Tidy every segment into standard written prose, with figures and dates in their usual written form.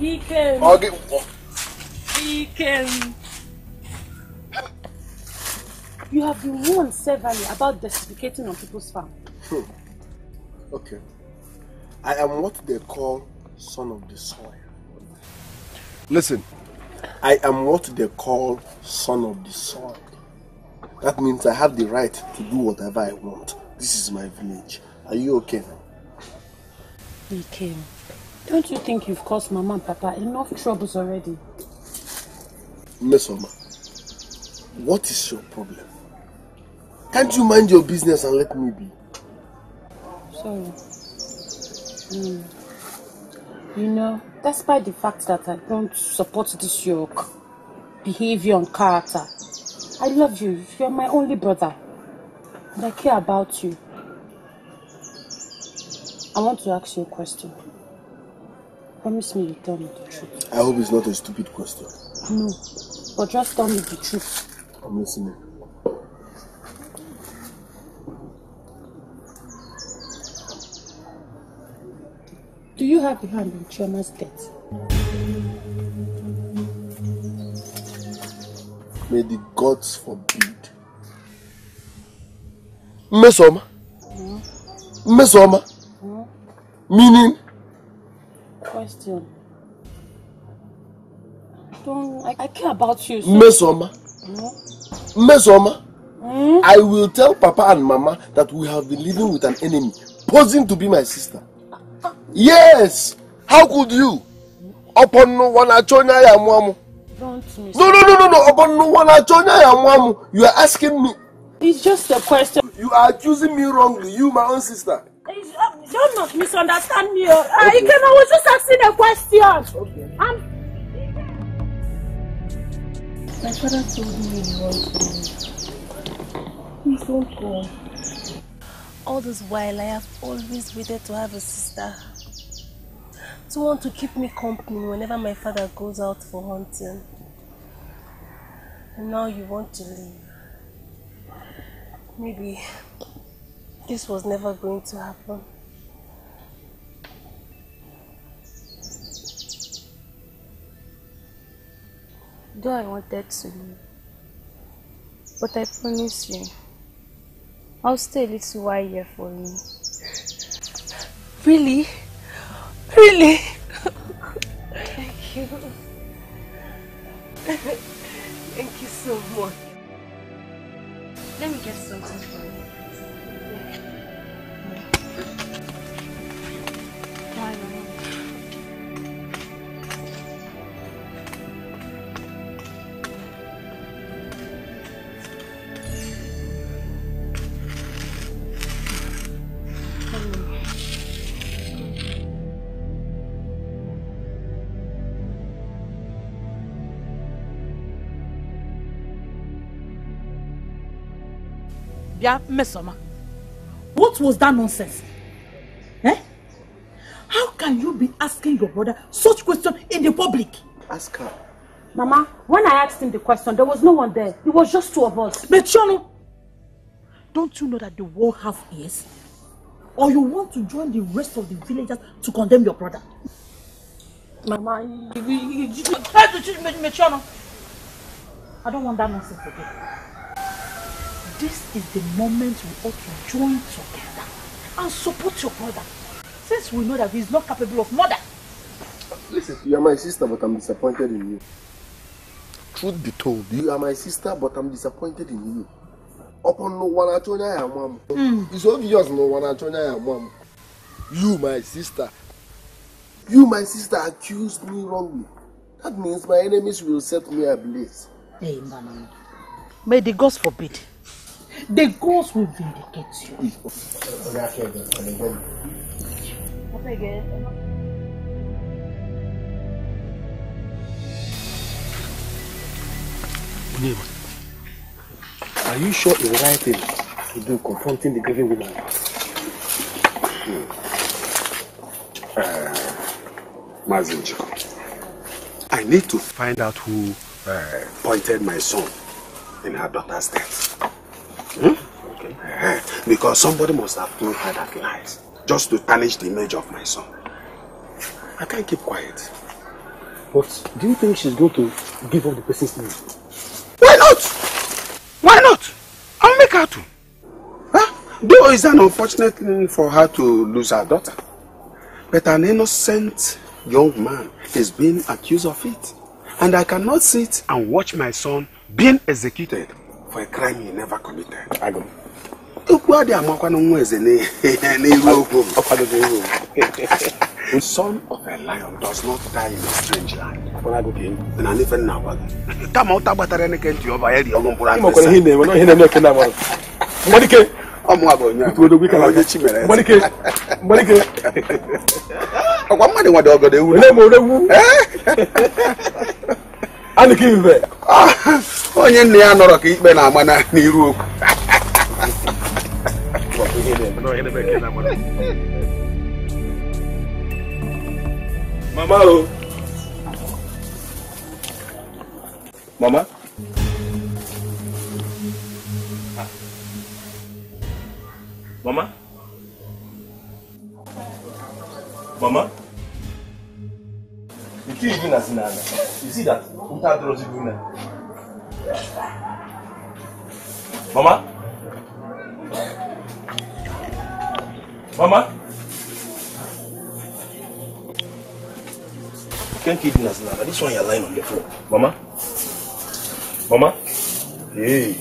Ikem. Ikem. Ikem. You have been warned severally about despoticating on people's farm. Okay. I am what they call son of the soil. Listen, I am what they call son of the soil. That means I have the right to do whatever I want. This is my village. Are you okay now? Ikem, don't you think you've caused Mama and Papa enough troubles already? Mesoma, what is your problem? Can't you mind your business and let me be? Sorry. You know, despite the fact that I don't support this your behavior and character, I love you. You're my only brother. And I care about you. I want to ask you a question. Promise me you tell me the truth. I hope it's not a stupid question. No, but just tell me the truth. I'm listening. Do you have a hand in Chioma's death? May the gods forbid. Mesoma? Hmm? Mesoma? Hmm? Meaning? Question. I care about you. So Mesoma? Hmm? Mesoma? Hmm? I will tell Papa and Mama that we have been living with an enemy, posing to be my sister. Yes! How could you? Upon no one achonya ya mwamu. No. Upon no one achonya ya mwamu. You are asking me. It's just a question. You are accusing me wrongly. You, my own sister. Don't not misunderstand me. Okay. I can always just asking a question. Okay. My father told me he wants to leave. He's so cool. All this while, I have always waited to have a sister. Someone to keep me company whenever my father goes out for hunting. And now you want to leave. Maybe this was never going to happen. Though I wanted to leave, but I promise you, I'll stay a little while here for you. Really? Really? Thank you. Thank you so much. Let me get something for you. Bye, Mama. Mesoma, what was that nonsense? Eh? How can you be asking your brother such question in the public? Ask her. Mama, when I asked him the question, there was no one there. It was just two of us. But Chioma, don't you know that the world has ears? Or you want to join the rest of the villagers to condemn your brother? Mama, I don't want that nonsense again. This is the moment we ought to join together and support your brother, since we know that he is not capable of murder. Listen, you are my sister, but I'm disappointed in you. Truth be told, you are my sister, but I'm disappointed in you. Upon no one achonya ya mom. It's obvious no one achonya ya mom. You, my sister, accused me wrongly. That means my enemies will set me ablaze. Amen. May the gods forbid. The ghost will vindicate you. What again? Are you sure it's the right thing to do, confronting the grieving woman? Mazinjiko, I need to find out who pointed my son in her daughter's death. Because somebody must have told her that lies. just to tarnish the image of my son. I can't keep quiet. But do you think she's going to give up the person's name? Why not? Why not? I'll make her to. Huh? Though it's an unfortunate thing for her to lose her daughter. But an innocent young man is being accused of it. And I cannot sit and watch my son being executed for a crime he never committed. I go. The son of a lion does not die in a strange land. Mama, Mama? Mama? Mama? You keep doing as in Anna. You see that? Mama? Mama? Can't keep doing as in Anna. This one you're lying on the floor. Mama? Mama? Hey.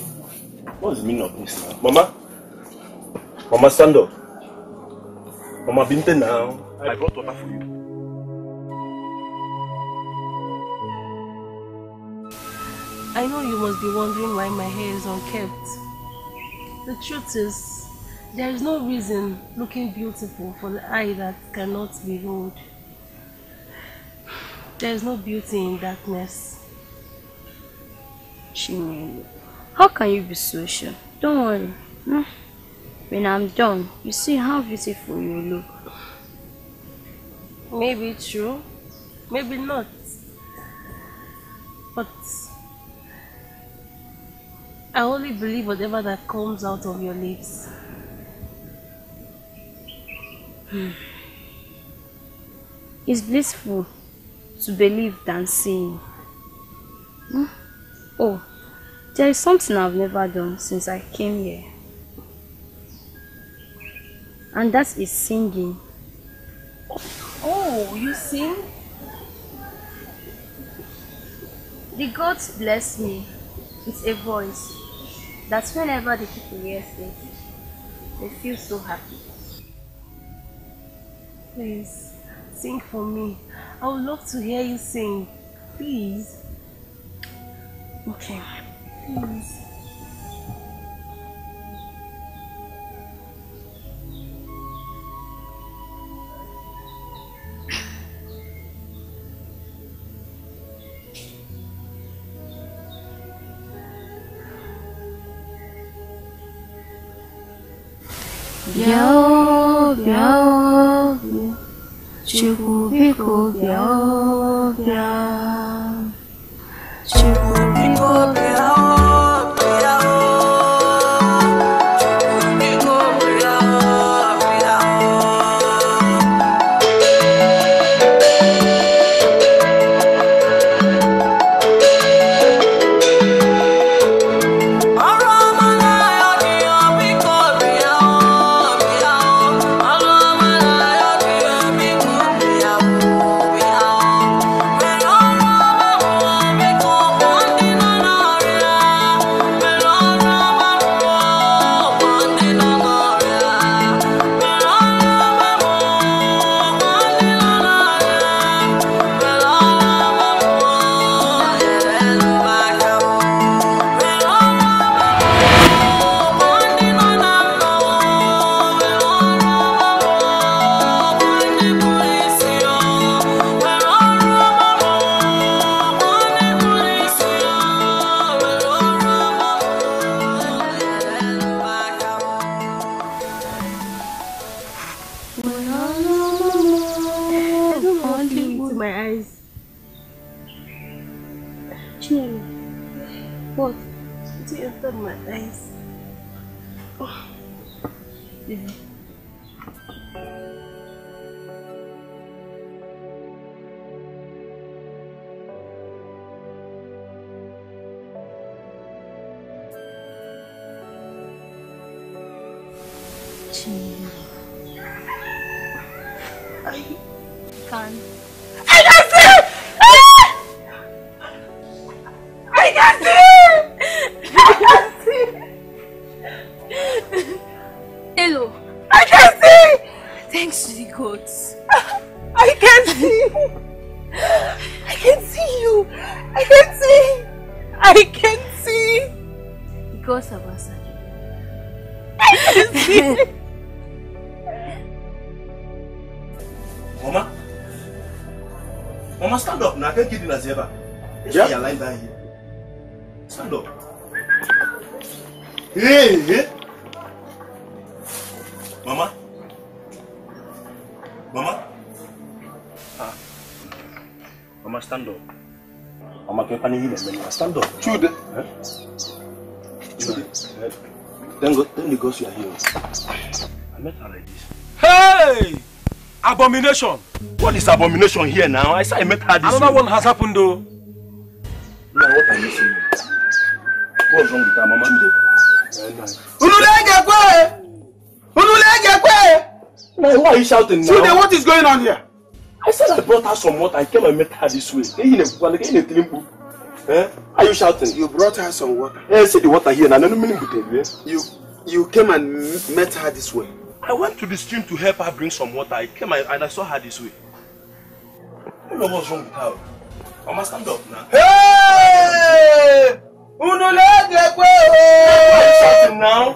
What's the meaning of this now? Mama? Mama, stand up. Mama, Binte now. I brought water for you. I know you must be wondering why my hair is unkempt. The truth is, there is no reason looking beautiful for the eye that cannot behold. There is no beauty in darkness. Chinelo, how can you be so sure? Don't worry. Hmm? When I'm done, you see how beautiful you look. Maybe true, maybe not. But I only believe whatever that comes out of your lips. It's blissful to believe than seeing. Hmm? Oh, there is something I've never done since I came here. And that is singing. Oh, you sing? The gods bless me with a voice that whenever the people hear it, they feel so happy. Please, sing for me. I would love to hear you sing. Please. Okay. Please. Biao, biao, biao, chiku biko biao, biao, chiku biko biao. Nice. Oh. Yeah. can. I can see! I can see! I can see! Hello. I can see! Thanks to the gods. I can see! I can see you! I can see! I can see! The gods have answered you. I can see! Mama? Mama, stand up now. I can't get in as ever. Yeah? You're lying down here. Stand up. Hey, hey. Mama? Mama? Ah. Mama, stand up. Mama, can't panic here. Stand up. Children. Huh? Children. Then the ghost you are here. I met her like this. Hey! Abomination! What is abomination here now? I said I met her this morning. Another one has happened though. No, what are you saying? What's wrong with her, Mama? Now, why are you shouting now? Today, what is going on here? I said I brought her some water. I came and met her this way. Are you shouting? You brought her some water. I said the water here now. You came and met her this way. I went to the stream to help her bring some water. I came and I saw her this way. I don't know what's wrong with her. Mama, stand up now. Hey! Why are you shouting now?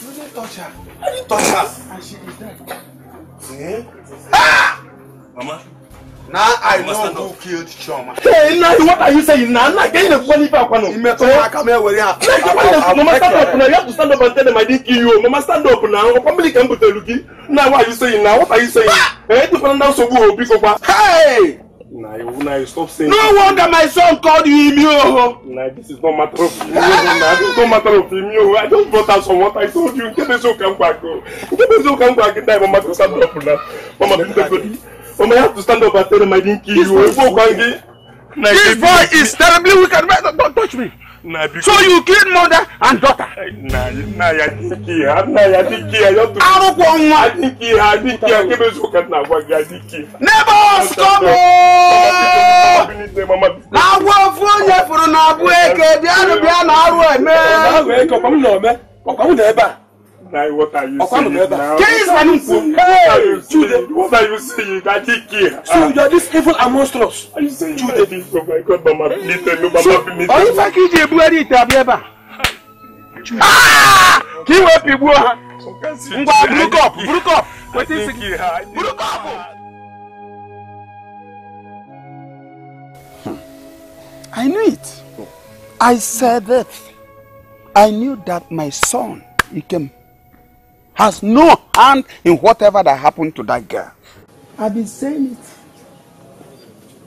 You didn't touch her. I didn't touch her. And she is dead. Eh? Ah! Mama. Now I know who killed Chioma. Hey, now what are you saying now? I get in the funny back one. Mesoma, come here with her. Mama, stand up now. You have to stand up and tell them I didn't kill you. Mama, stand up now. Family can put a lookie. Now what are you saying now? What are you saying? Hey, you find out so good, big over. Hey! Now you stop saying. No wonder my son called you Imio. Now this is not matter of Imio. Now this is not matter of Imio. I just brought out some water. I told you. Get the soap come back. Get the soap come back. Mama, stand up now. Mama, do the funny. Mama, I have to stand up and tell him I didn't kill you. This boy is terribly wicked. Don't touch me. So you killed mother and daughter. Nah, I didn't kill her. I didn't kill her. Neighbors, come on! I want phone you for an abuke. Come on, man. What are you saying now? What are you saying? I didn't care. So you are this evil and monstrous. Are you saying this? Oh my God, Mama, I knew it. I said that. I knew that my son, Ikem, has no hand in whatever that happened to that girl. I've been saying it.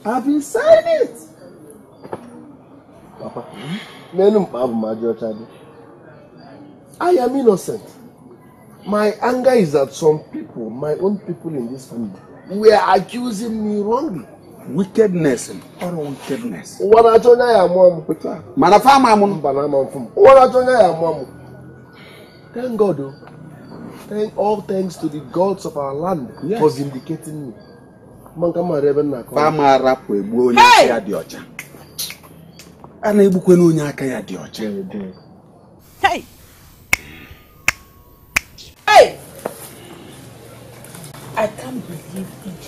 Papa, I am innocent. My anger is that some people, my own people in this family, were accusing me wrongly. Wickedness and utter wickedness. Thank God, though. Thank all thanks to the gods of our land for vindicating me. Hey! Hey! I can't believe it.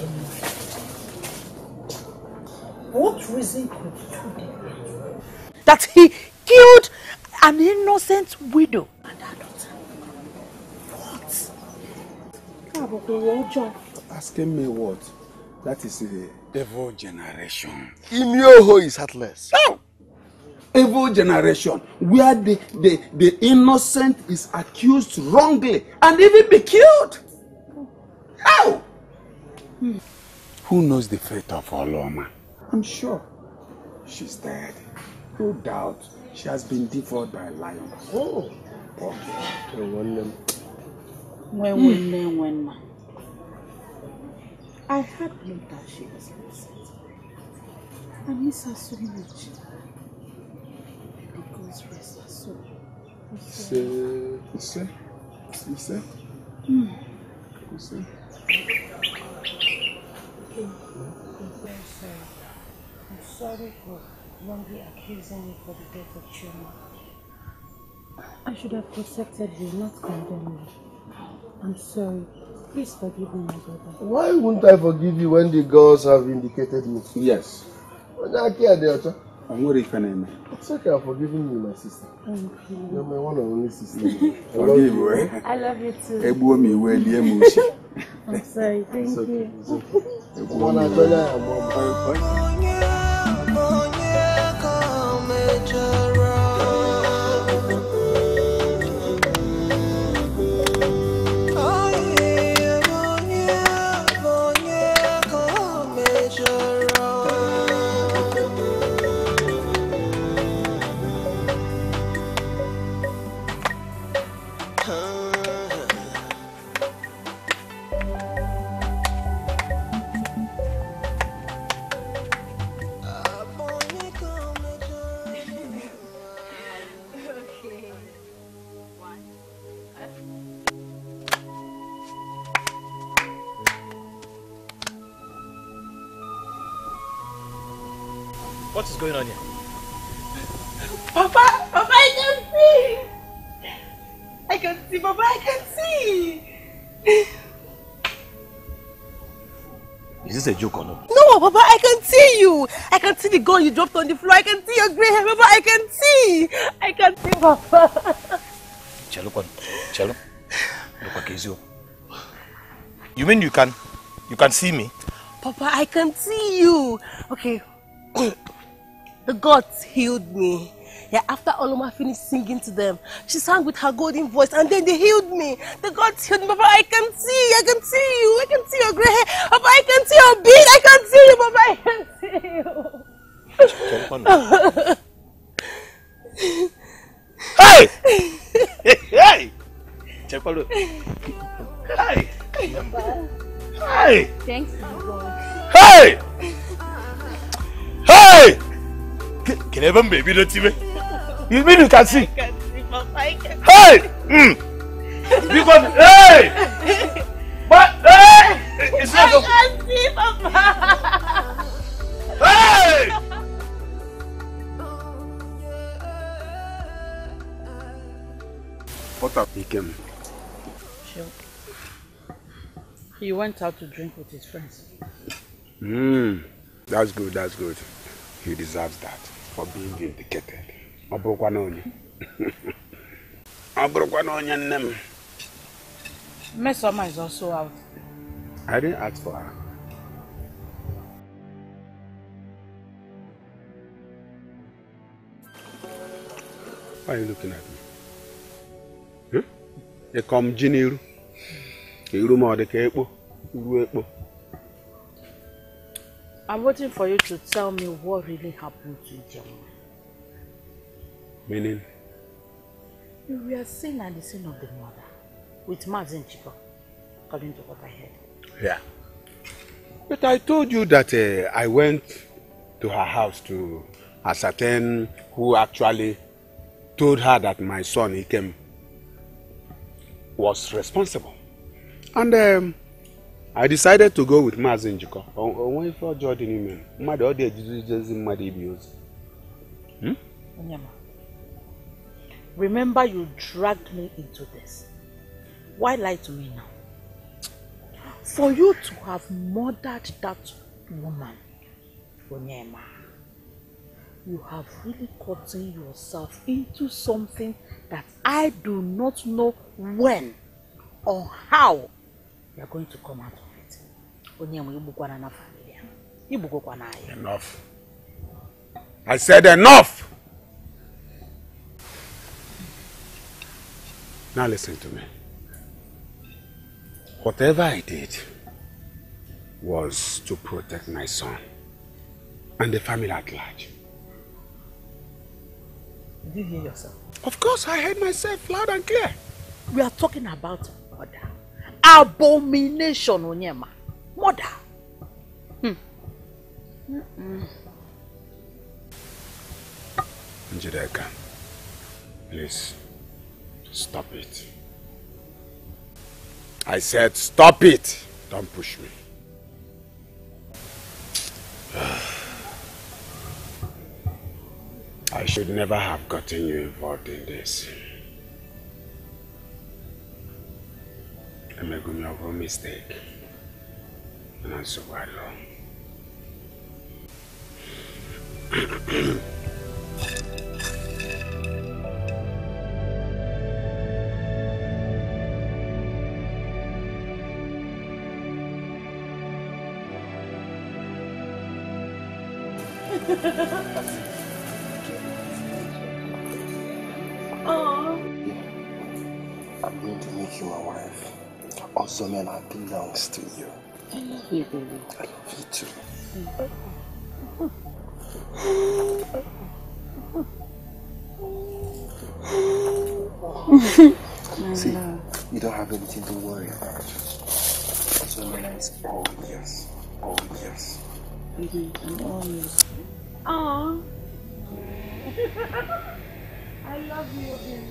What reason could you do that he killed an innocent widow? Asking me what? That is the evil generation. Imyoho is heartless. Oh! Evil generation, where the innocent is accused wrongly and even be killed. How? Who knows the fate of Oloma? I'm sure she's dead. No doubt she has been devoured by lions. Oh, okay. When I had no that she was innocent. I miss her so much. Because rest her soul. You see? sorry for wrongly accusing you for the death of Chioma. I should have protected you, not condemned you. I'm sorry. Please forgive me, my brother. Why won't I forgive you when the girls have vindicated me? Yes. I'm not even. It's okay, I'm forgiving you, my sister. Thank you. You're my one and only sister. I love you too. I'm sorry, thank you. It's okay. It's okay. What is going on here? Papa, I can see! I can see, Papa, I can see! Is this a joke or not? No, Papa, I can see you! I can see the gun you dropped on the floor, I can see your grey hair, Papa, I can see! I can see, Papa! Chalo, look, you mean you can see me? Papa, I can see you! Okay. The gods healed me. Yeah, after Oloma finished singing to them, she sang with her golden voice and then they healed me. The gods healed me. Papa, I can see you. I can see your grey hair. Papa, I can see your beard. I can see you, Papa, I can see you. Hey! Hey! Thanks to God. Hey! Hey! Can even baby don't even? You mean you can see? I can see, Papa. I can see. Hey! Because hey! But hey! It's not I can see, Papa. Hey! What up, Ikem? Sure. He went out to drink with his friends. That's good. He deserves that for being vindicated. Mesoma is also out. I didn't ask for her. Why are you looking at me? They come Jiniru. I'm waiting for you to tell me what really happened to Chioma. Meaning? You were seen at the scene of the murder with Mazin Chico, according to what I heard. Yeah. But I told you that I went to her house to ascertain who actually told her that my son Ikem was responsible. And I decided to go with Mazin Jiko. What if Jordan man? Mad all the judges in mad abuse. Onyema, remember you dragged me into this. Why lie to me now? For you to have murdered that woman, Onyema, you have really gotten yourself into something that I do not know when or how you are going to come out of it. Enough. I said enough! Now listen to me. Whatever I did was to protect my son and the family at large. Did you hear yourself? Of course, I heard myself loud and clear. We are talking about murder. Abomination, Onyema. Murder. Njideka, please, stop it. I said stop it. Don't push me. I should never have gotten you involved in this. I made a mistake. And I'm so bad. I'm going to make you my wife. Ozoemena belongs to you. I love you, baby. I love you too. See, you don't have anything to worry about. Ozoemena is all yes. All yes. I'm all yes. Aww. I love you again.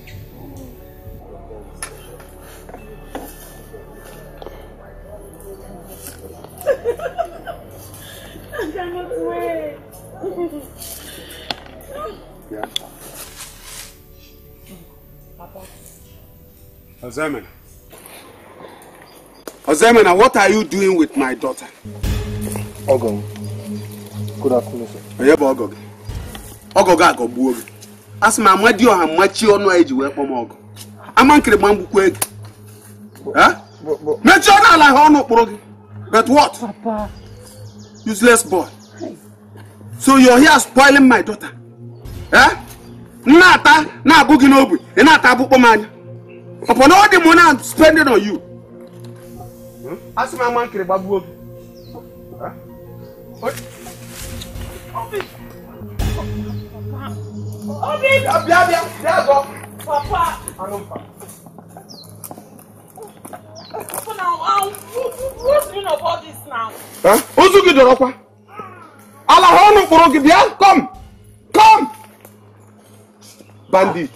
I cannot wait. Yeah. Papa. Ozoemena, what are you doing with my daughter? Ogo. Good afternoon, sir. I have Ogo. Ogo Buog. As my mother, how much you know, I do work for Ogo. I'm angry about you. Huh? Make sure that I have no problem. But what? Papa. Useless boy. Hey. So you're here spoiling my daughter. Eh? Nata, na buginobu, and nata bukoman. Upon all the money I'm spending on you. Ask my man Krebabu. Huh? What? Obi! Obi! Papa! Papa, now, what's been about this now? Huh? Who's looking at Europa? Alahonu Porogibia, come! Come! Bandit!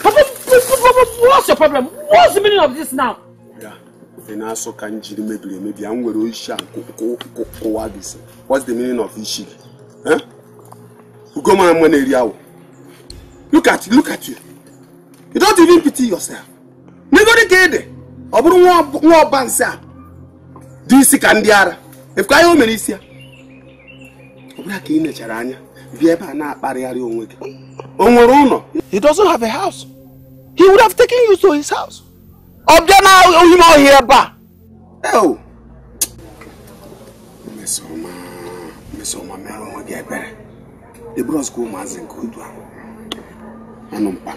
Papa, what's your problem? What's the meaning of this now? Yeah. What's the meaning of this shit? Huh? Look at you. You don't even pity yourself. Nobody cared. I wouldn't want Bansa. This is Candiara. If I own Melissa, he doesn't have a house. He would have taken you to his house. Up there now, you know, here, ba. Oh. Mesoma, I don't want to get better. The bros go man's in good one. Papa!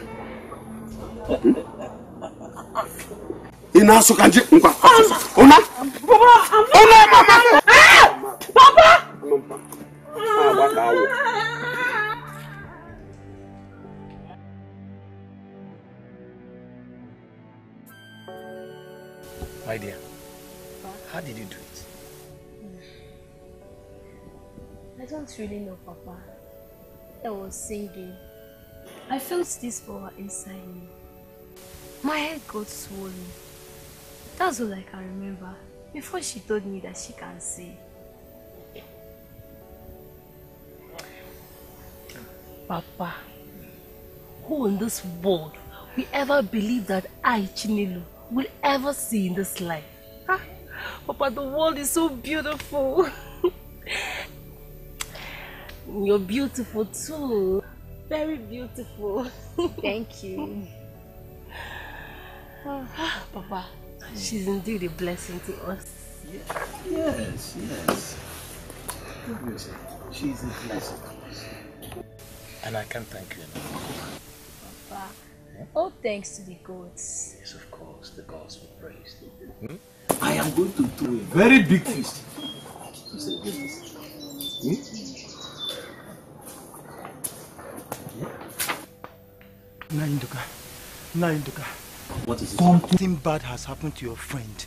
My dear, how did you do it? I don't really know, Papa. I was singing. I felt this power inside me. My head got swollen. That's all I can remember before she told me that she can see. Papa, who in this world will ever believe that I, Chinelo, will ever see in this life? Huh? Papa, the world is so beautiful. You're beautiful too. Very beautiful. Thank you. Papa, she's indeed a blessing to us. Yes. She's a blessing to us. And I can't thank you enough. Papa. All thanks to the gods. Yes, of course, the gods be praised. I am going to do a very big feast. Nduka. What is it? Something bad has happened to your friend.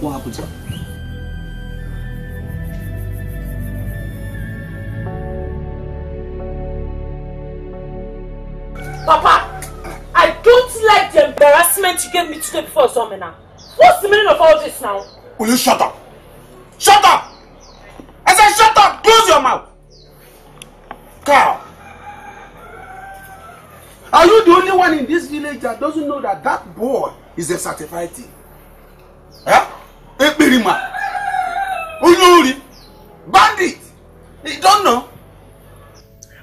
What happened to her? Papa, I don't like the embarrassment you gave me today before Ozoemena. What's the meaning of all this now? Will you shut up? Shut up! I said shut up! Close your mouth! Cow! Are you the only one in this village that doesn't know that that boy is a certified thing? Eh? Epirima! Unyuri! Bandit! You don't know?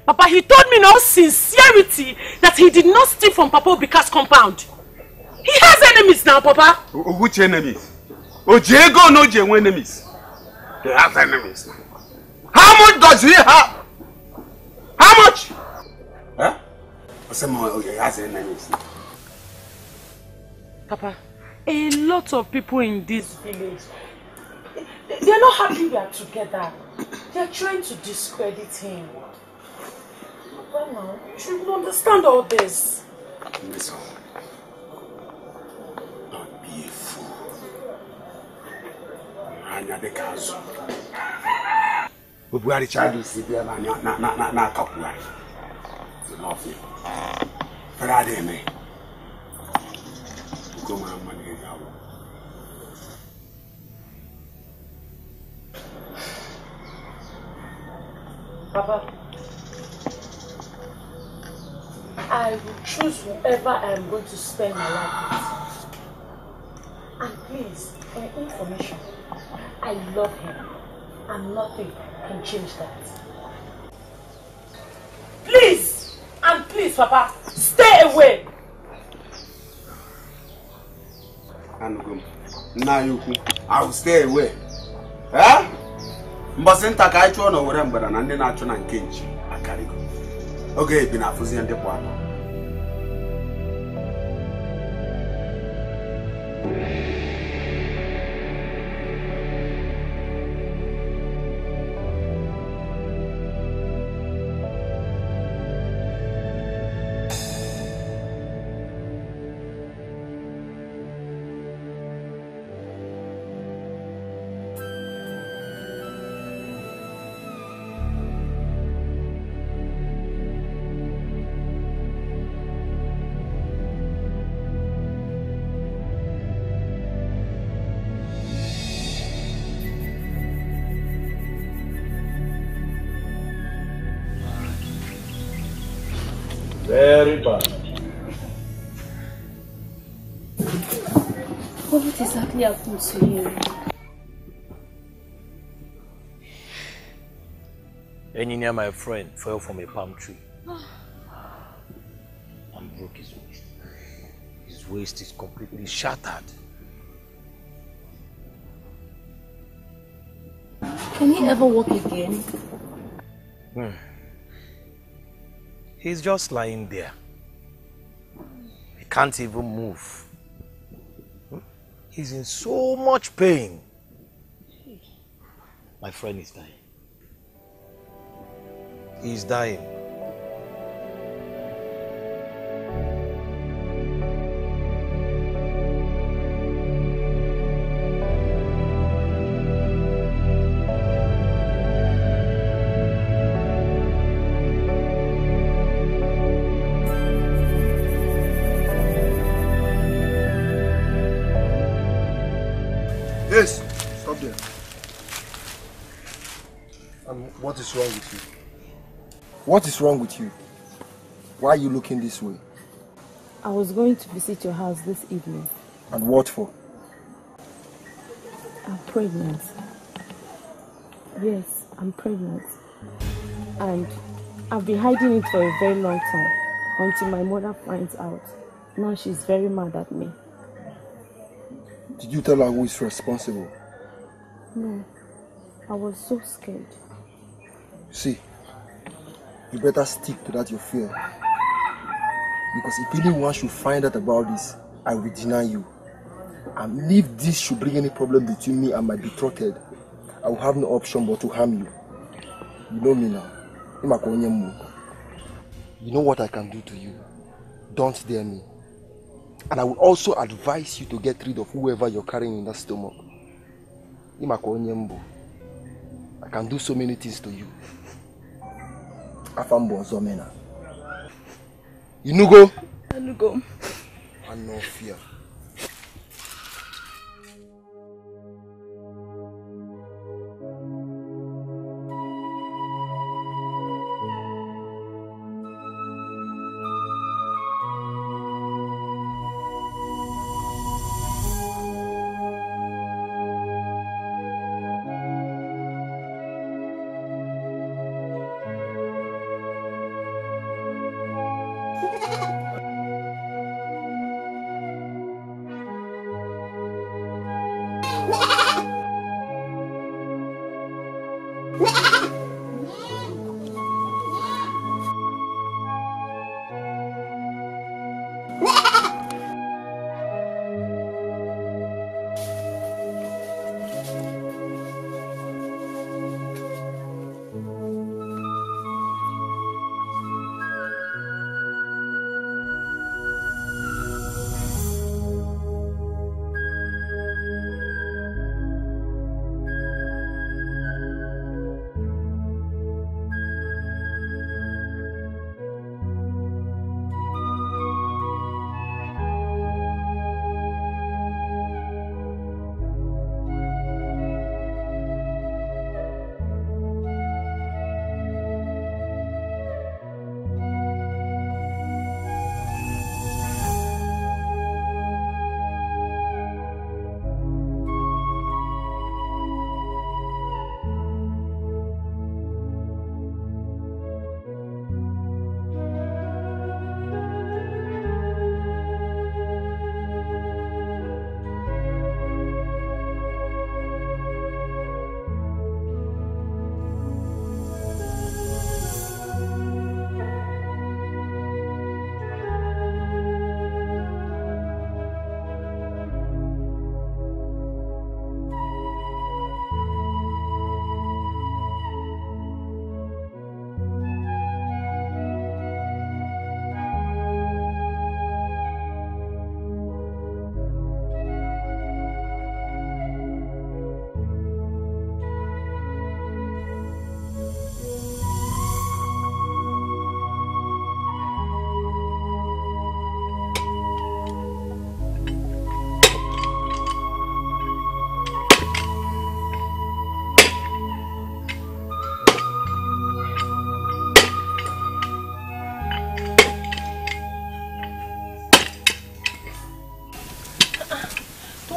Papa, he told me in all sincerity that he did not steal from Papa Obika's compound. He has enemies now, Papa. Which enemies? Ojego no Jew enemies. He has enemies now. How much does he have? How much? Huh? Someone has enemies now. Papa, a lot of people in this village, they're not happy we are together. They're trying to discredit him. Mama, you should understand all this. Listen, don't be a fool. I'm not the council. We are the child who is there. Not couple. I love you. But I didn't mean. You go, my money. Papa. I will choose whoever I am going to spend my life with. And please, for your information, I love him and nothing can change that. Please, and please, Papa, stay away. Now you can. I will stay away. Huh? Mbasenta kaicho na urembera na ndena chona nkenchi akarigo. Okay, been a fuzzy and the one. Very bad. What exactly happened to you? Engineer, my friend, fell from a palm tree and broke his waist. His waist is completely shattered. Can he ever walk again? He's just lying there. He can't even move. He's in so much pain. My friend is dying. He's dying. What is wrong with you? What is wrong with you? Why are you looking this way? I was going to visit your house this evening. And what for? I'm pregnant. Yes, I'm pregnant. And I've been hiding it for a very long time until my mother finds out. Now she's very mad at me. Did you tell her who is responsible? No, I was so scared. See, you better stick to that your fear. Because if anyone should find out about this, I will deny you. And if this should bring any problem between me and my betrothed, I will have no option but to harm you. You know me now. You know what I can do to you. Don't dare me. And I will also advise you to get rid of whoever you're carrying in that stomach. I can do so many things to you. Afambo Ozoemena. Inugo. And no fear.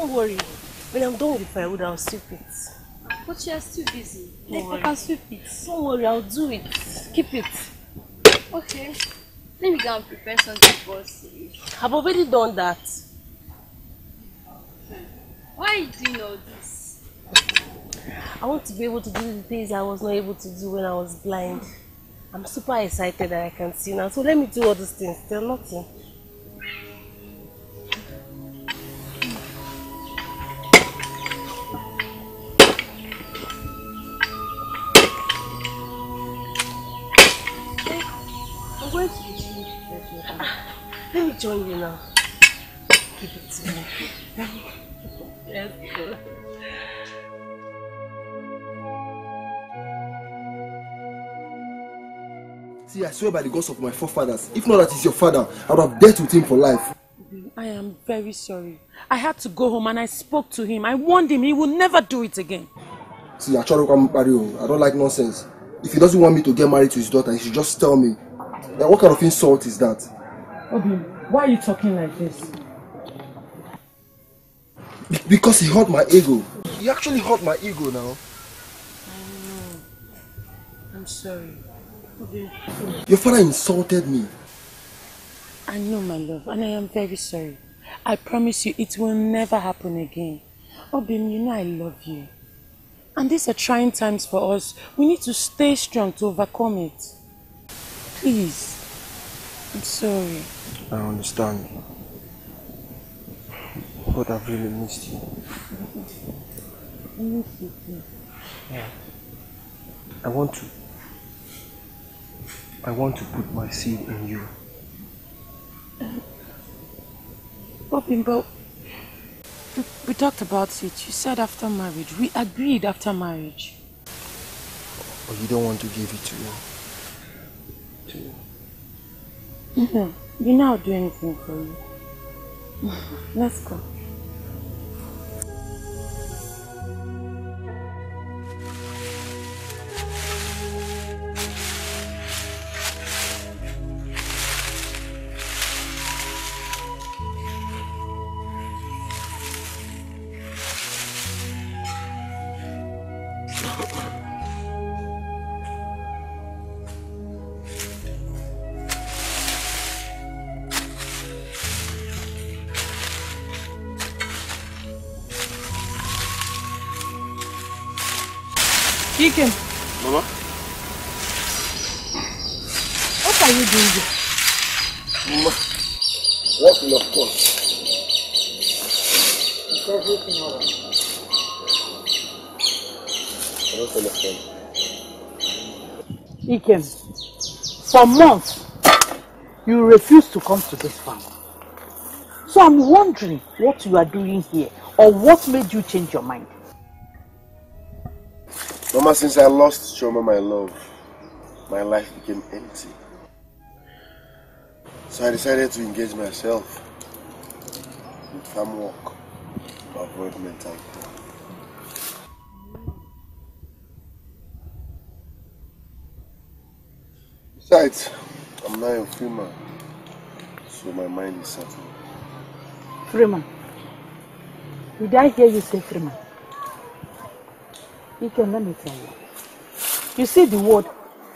Don't worry. When I'm done with firewood, I'll sweep it. But you are still busy. I can sweep it. Don't worry, I'll do it. Keep it. Okay. Let me go and prepare something for us. I've already done that. Why are you doing all this? I want to be able to do the things I was not able to do when I was blind. I'm super excited that I can see now. So let me do all these things. They're nothing. Let me join you now. Give it to me. Yes, sir. See, I swear by the gods of my forefathers, if not that is your father, I would have dealt with him for life. I am very sorry. I had to go home and I spoke to him. I warned him he will never do it again. See, I don't like nonsense. If he doesn't want me to get married to his daughter, he should just tell me. Now, what kind of insult is that? Obi, why are you talking like this? Because he hurt my ego. He actually hurt my ego now. I know. I'm sorry. Obi. Your father insulted me. I know, my love, and I am very sorry. I promise you it will never happen again. Obi, you know I love you. And these are trying times for us. We need to stay strong to overcome it. Please. I'm sorry. I understand. But I've really missed you. I miss you too. Yeah. I want to put my seed in you. Bobby, but we talked about it. You said after marriage. We agreed after marriage. But you don't want to give it to me. No, you know I'll do anything for you. Let's go. Ikem. Mama? What are you doing here? Mama, what will of course? It's everything all right. I don't understand. Ikem, for months, you refused to come to this farm. So I'm wondering what you are doing here or what made you change your mind. Mama, since I lost Chioma, my love, my life became empty. So I decided to engage myself in farm work to avoid mental health. Besides, I'm now a free man, so my mind is settled. Freeman, did I hear you say Freeman? Ikem, let me tell you. You see the word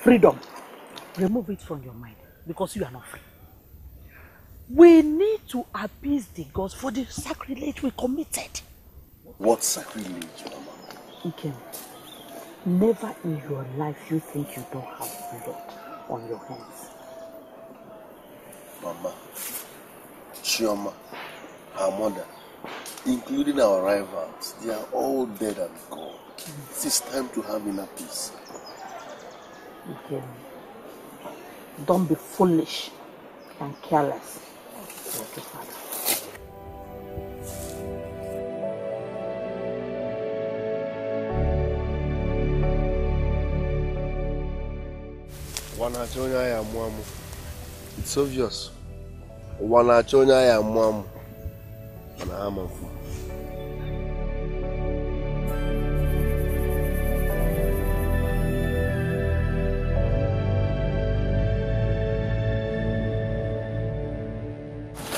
freedom. Remove it from your mind because you are not free. We need to appease the gods for the sacrilege we committed. What sacrilege, Mama? Ikem, never in your life you think you don't have blood on your hands. Mama, Chioma, our mother, including our rivals, they are all dead and gone. It is time to have inner peace. Okay. Don't be foolish and careless. Okay, Father. Wanachonya ya muamu. It's obvious. Wanachonya ya muamu. Wanaamafu.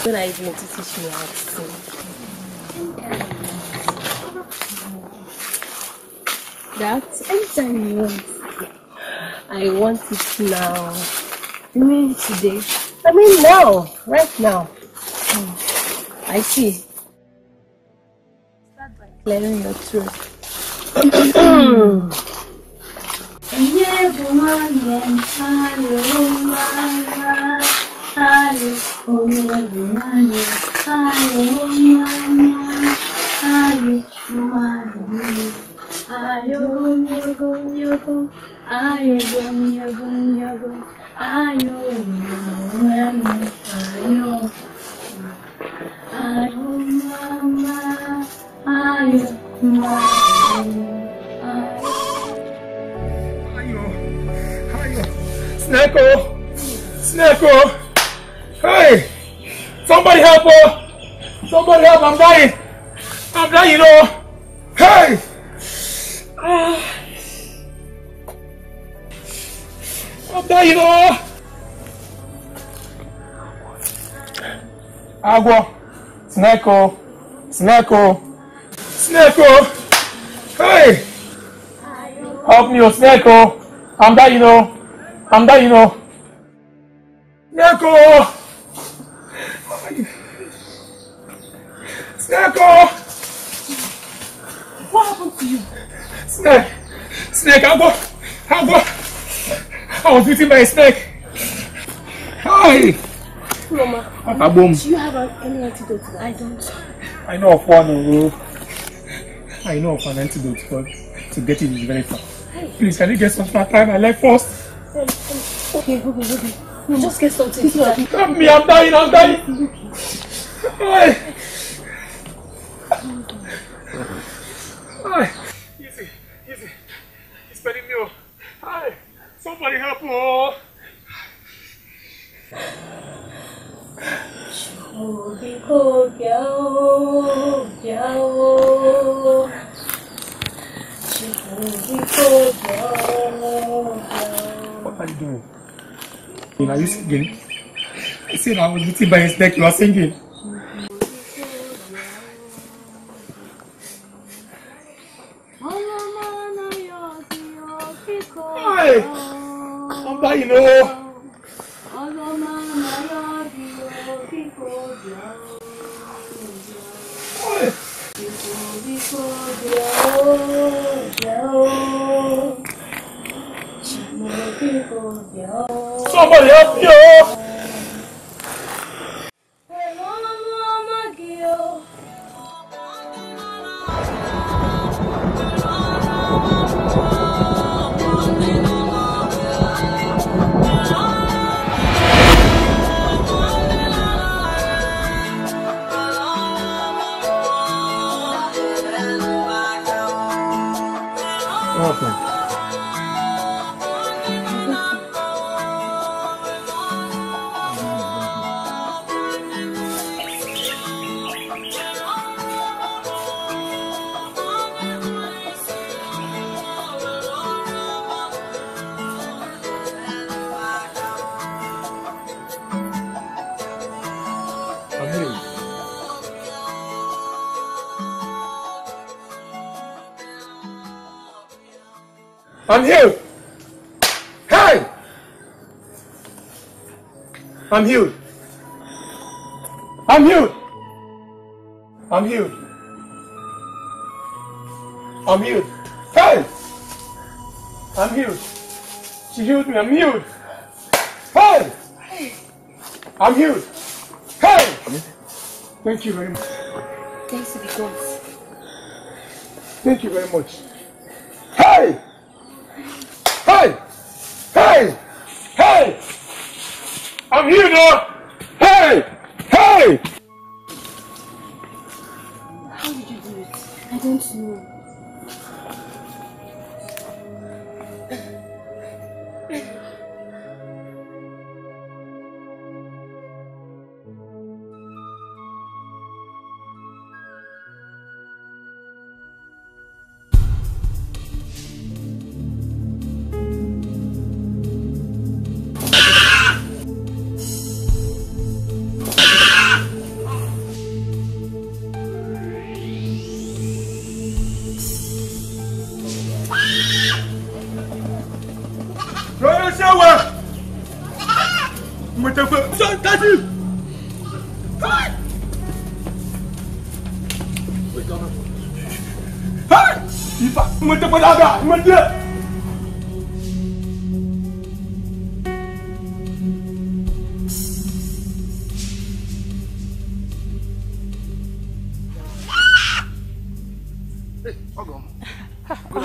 When I even to teach me how to sing. that anytime you want. I want it now. You mean today? I mean now, right now. Oh, I see. Start by clearing your throat. Sneko! Hey! Somebody help her! Somebody help! I'm dying! I'm dying, oh! Hey! I'm dying, oh! Agua! Sneko! Sneko! Sneko! Hey! Help me, oh Sneko! I'm dying, oh! I'm dying, oh! Sneko! Sneko! What happened to you? Snake! Snake, I was eaten by a snake! Hi! Mama, do you have any antidote? I don't. I know of one. I know of an antidote, but to get it is very far. Hey. Please, can you get some time? I left first. Okay. We'll just get something. Help me, I'm dying. Hey. Hey. Easy. It's very new. Hey. Somebody help me. What are you doing? Are you singing? I said I was eaten by his neck, you are singing. Hey! I'm dying, oh! Somebody help you! Okay. I'm healed. Hey! I'm healed. Hey! I'm healed. She healed me. I'm healed. Hey! I'm healed. Hey! Thank you very much. Thanks to the gods. Thank you very much. Hey! Hey! I'm here now! Hey! How did you do it? I don't know. Hey! Wait, come on.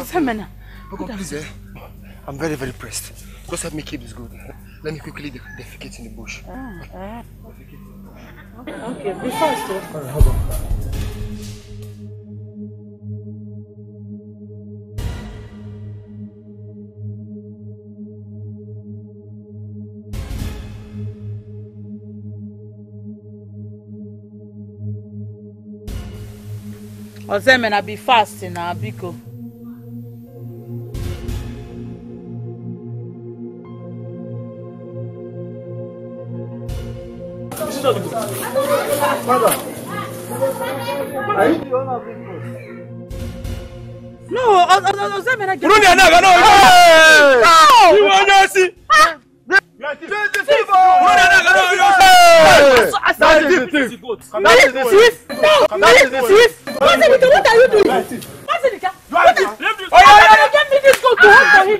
Hey! I'm very, very pressed. Just help me keep this good. Let me quickly defecate in the bush. Okay, be fast. Alright, hold on. Ozoemena, be fast in our biko. No, Ozoemena, get What are you doing? What are you doing? Give me this goat to work for him.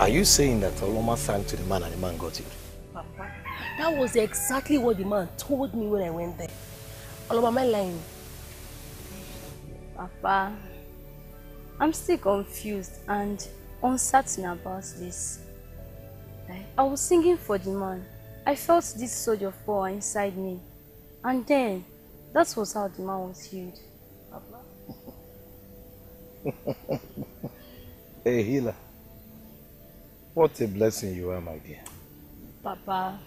Are you saying that Oloma sang to the man and the man got it? Papa, that was exactly what the man told me when I went there. Oloma, am I lying? Papa, I'm still confused and uncertain about this. I was singing for the man. I felt this soldier power inside me. And then, that was how the man was healed. Papa. Hey, healer. What a blessing you are, my dear. Papa,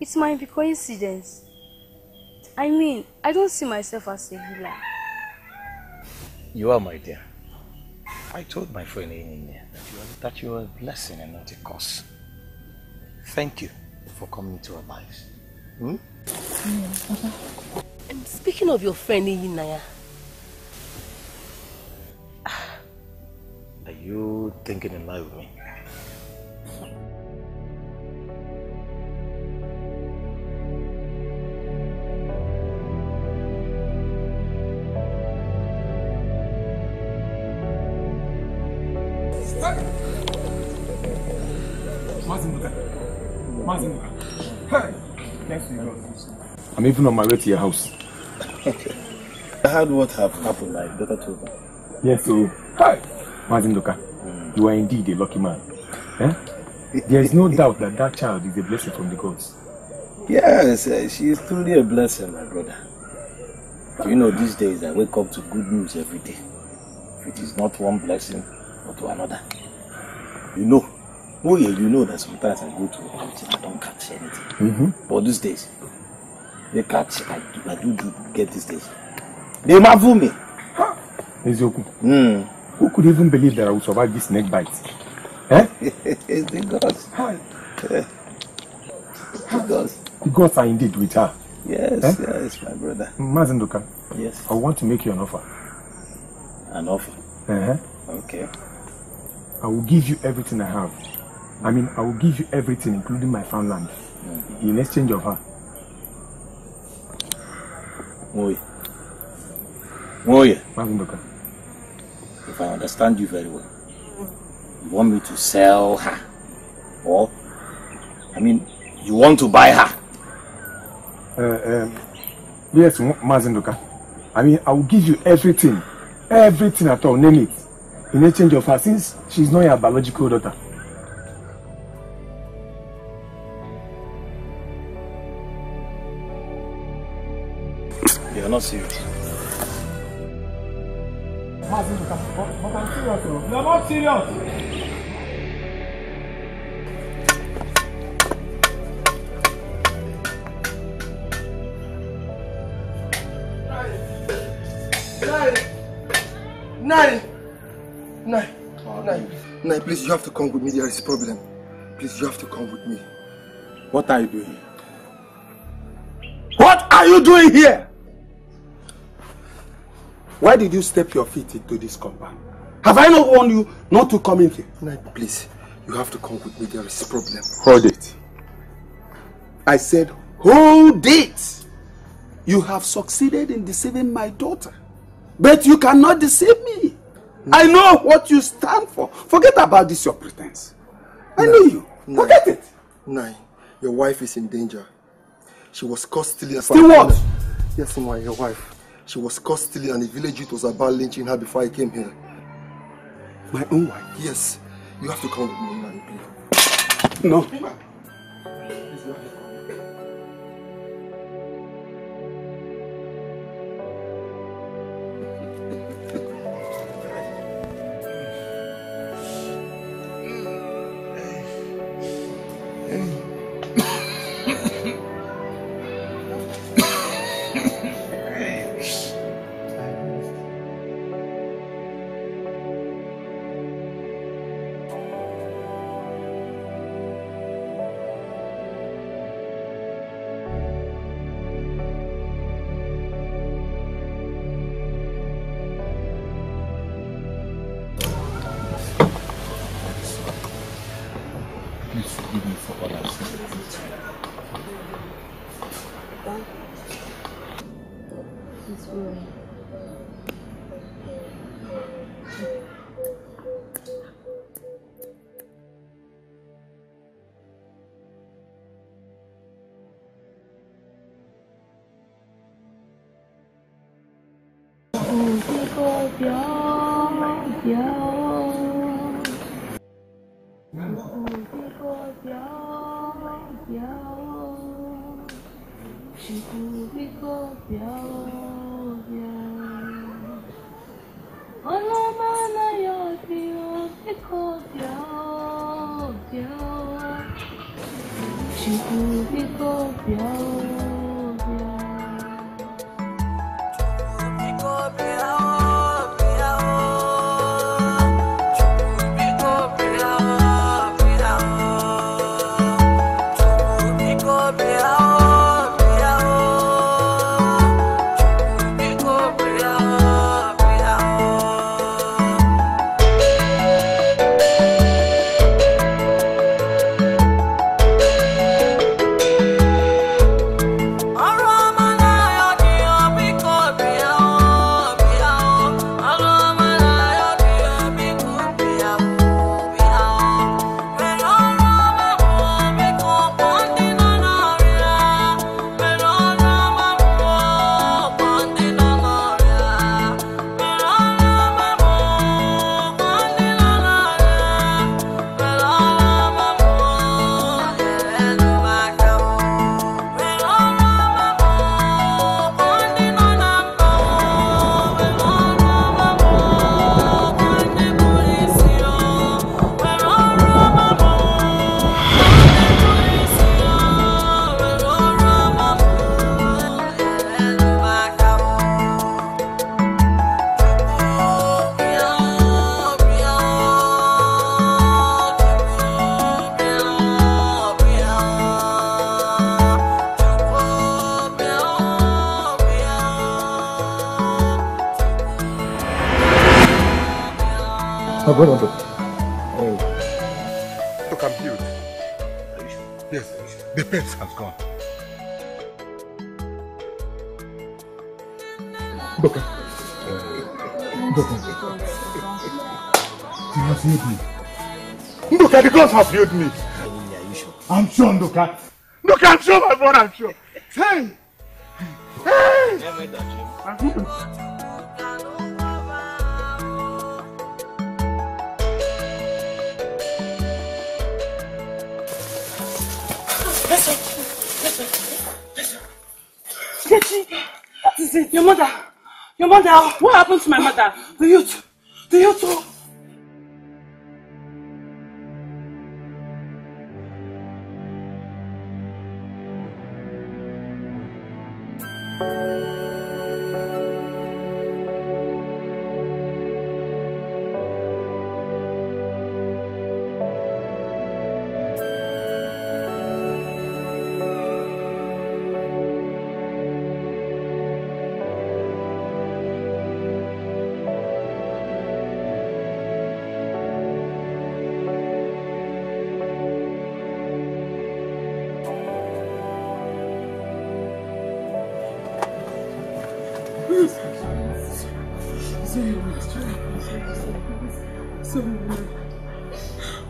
it might be coincidence. I mean, I don't see myself as a healer. You are, my dear. I told my friend in India that you are a blessing and not a curse. Thank you for coming to our lives. And speaking of your friend Iyinaya, are you thinking in line with me? I'm even on my way to your house. Okay. I heard what have happened, my daughter told me. Yes, so, hi! Nduka, you are indeed a lucky man. Eh? There is no doubt that that child is a blessing from the gods. Yes, she is truly a blessing, my brother. You know, these days I wake up to good news every day. If it is not one blessing, but to another. You know. Oh yeah, you know that sometimes I go to the house and I don't catch anything. But these days, they catch, I do get these days. They marvel me. Who could even believe that I would survive this snake bite? Eh? The gods. The gods are indeed with her. Yes, yes, my brother. Nduka, yes. I want to make you an offer. An offer? Okay. I will give you everything I have. I mean, I will give you everything, including my farmland, in exchange of her. Moye. Nduka, if I understand you very well, you want me to sell her? Or, I mean, you want to buy her? Yes, Nduka. I mean, I will give you everything. Everything at all, name it. In exchange of her, since she's not your biological daughter. You're not serious. You're not serious. Nai, please, you have to come with me. There is a problem. Please, you have to come with me. What are you doing here? What are you doing here? Why did you step your feet into this compound? Have I not warned you not to come in here? Tonight, please, you have to come with me. There is a problem. Hold it. I said, hold it. You have succeeded in deceiving my daughter. But you cannot deceive me. No. I know what you stand for. Forget about this, your pretense. I know you. No. Forget it. Nai, your wife is in danger. She was caught stealing. Stealing what? Yes, Nai, your wife. She was caught stealing and the village youth was about lynching her before I came here. My own wife? Yes. You have to come with me, Nai. No. Failed me. Yeah, you sure? I'm sure, Nduka. Nduka, I'm sure, my brother, I'm sure. Hey! Hey! Yeah, wait, what is it? Your mother. Your mother. What happened to my mother? The youth. The youth.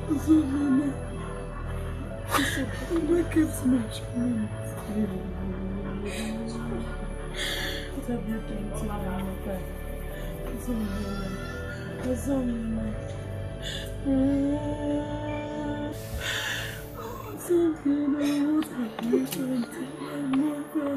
You see, Mama, Mama gives much money. What have you done to Mama? Ozoemena, what have you done to Mama?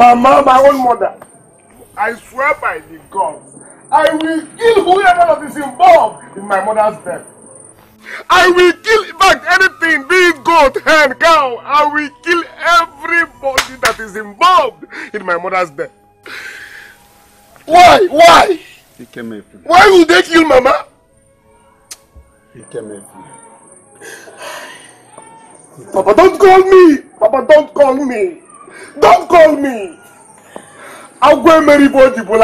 Mama, my own mother, I swear by the gods, I will kill whoever is involved in my mother's death. I will kill, in fact, anything, be it goat, hen, cow, I will kill everybody that is involved in my mother's death. Why? Why? Why would they kill Mama? Papa, don't call me! Papa, don't call me! Don't call me! I'll go and marry both people.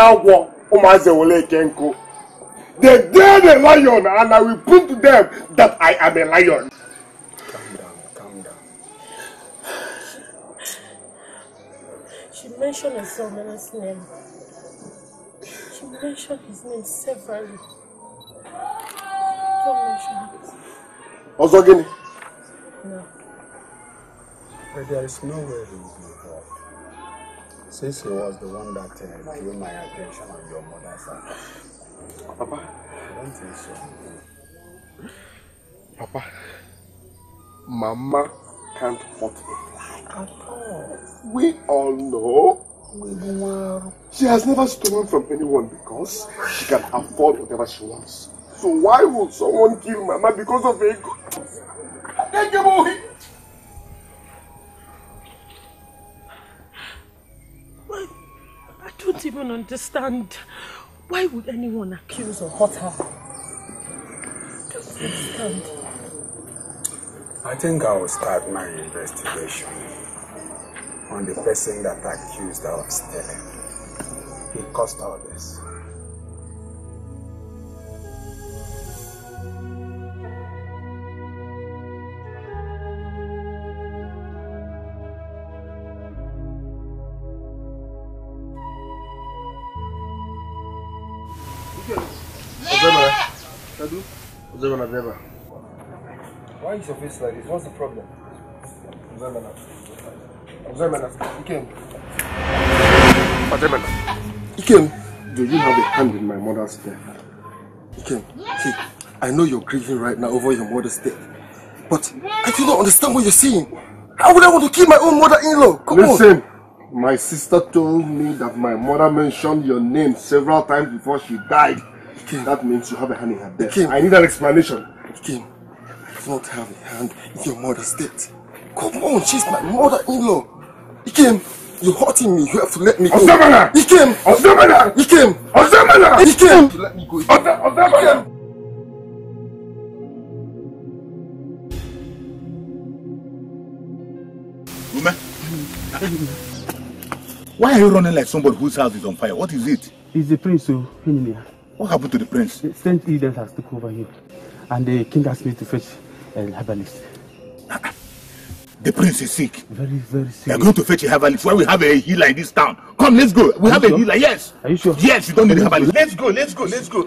They dare the lion, and I will prove to them that I am a lion. Calm down, calm down. She mentioned his name. She mentioned his name severally. Don't mention it. Ozogini? No. But there is no way he will be involved. Since he was the one that drew my attention on your mother's side. Papa? I don't think so. Papa, Mama can't hurt a fly at all. We all know. Wow. She has never stolen from anyone because she can afford whatever she wants. So why would someone kill Mama because of a god? Thank you, boy. Well, I don't even understand. Why would anyone accuse or hurt her? I don't understand. I think I will start my investigation on the person that accused her of stealing. He caused all this. Why is your face like this? What's the problem? Ozoemena. Ozoemena. Ikem. Ozoemena. Ikem, do you have a hand in my mother's death? Ikem, see, I know you're grieving right now over your mother's death, but I do not understand what you're saying. How would I want to kill my own mother-in-law? Listen, my sister told me that my mother mentioned your name several times before she died. Ikem. That means you have a hand in her death. Ikem. I need an explanation. Ikem, I do not have a hand in your mother's death. Come on, she's my mother-in-law. Ikem, you're hurting me. You have to let me go. Ozoemena! Ikem! Ozoemena! Ikem! Ozoemena! Ikem! Let me go. Ozoemena! Why are you running like somebody whose house is on fire? What is it? It's the prince of Hinimia. What happened to the prince? The strange elders has took over him, and the king asked me to fetch a herbalist. The prince is sick. Very, very sick. They are going to fetch a herbalist where we have a healer in this town. Come, let's go. We have a healer, yes. Are you sure? Yes, you don't need a herbalist. Let's go, let's go, let's go.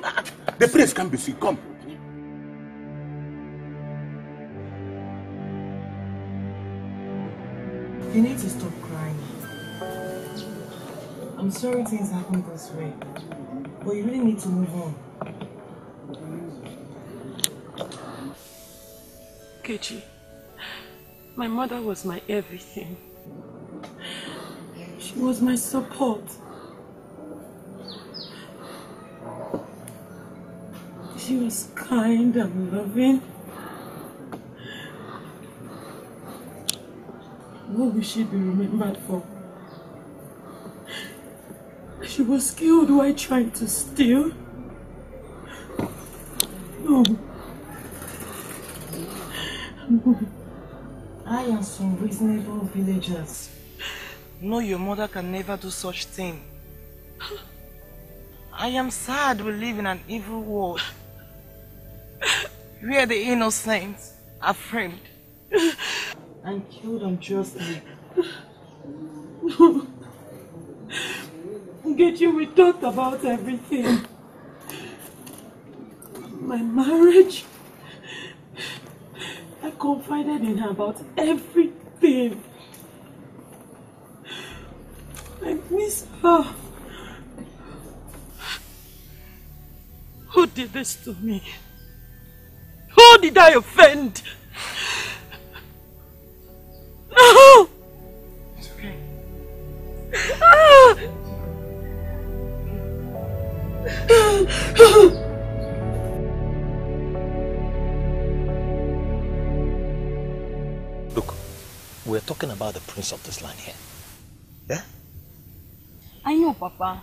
The prince can't be sick. Come. You need to stop crying. I'm sorry things happened this way, but you really need to move on. Kechi, my mother was my everything. She was my support. She was kind and loving. What will she be remembered for? She was killed while trying to steal. No. No. I am some reasonable villagers. No, your mother can never do such thing. I am sad we live in an evil world where the innocent are framed and killed unjustly. No. Nkechi, we talked about everything. My marriage. I confided in her about everything. I miss her. Who did this to me? Who did I offend? No! It's okay. Ah! Look, we're talking about the prince of this land here. Yeah? I know, Papa.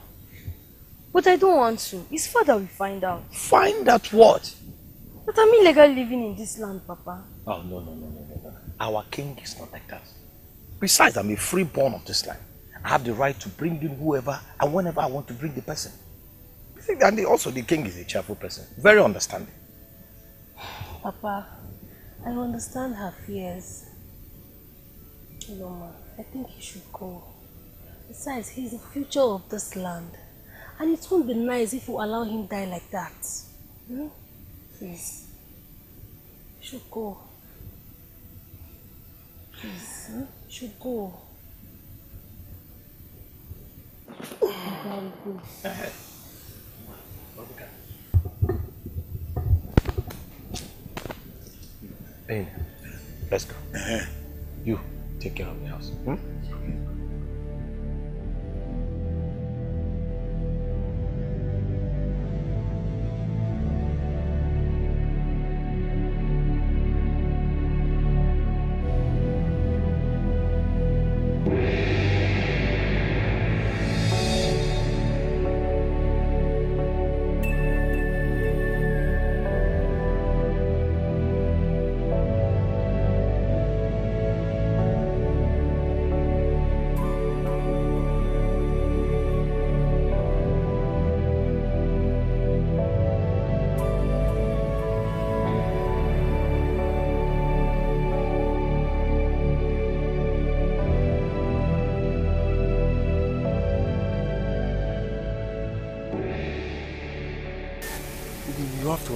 But I don't want to. His father will find out. Find out what? That I'm illegally living in this land, Papa. Oh, no, no, no, no, no, no. Our king is not like that. Besides, I'm a freeborn of this land. I have the right to bring in whoever and whenever I want to bring the person. And also the king is a cheerful person. Very understanding. Papa, I understand her fears. Oloma, I think he should go. Besides, he's the future of this land. And it won't be nice if you allow him die like that. Hmm? Please. He should go. Please, huh? He should go. Pain, let's go. You take care of the house. Hmm?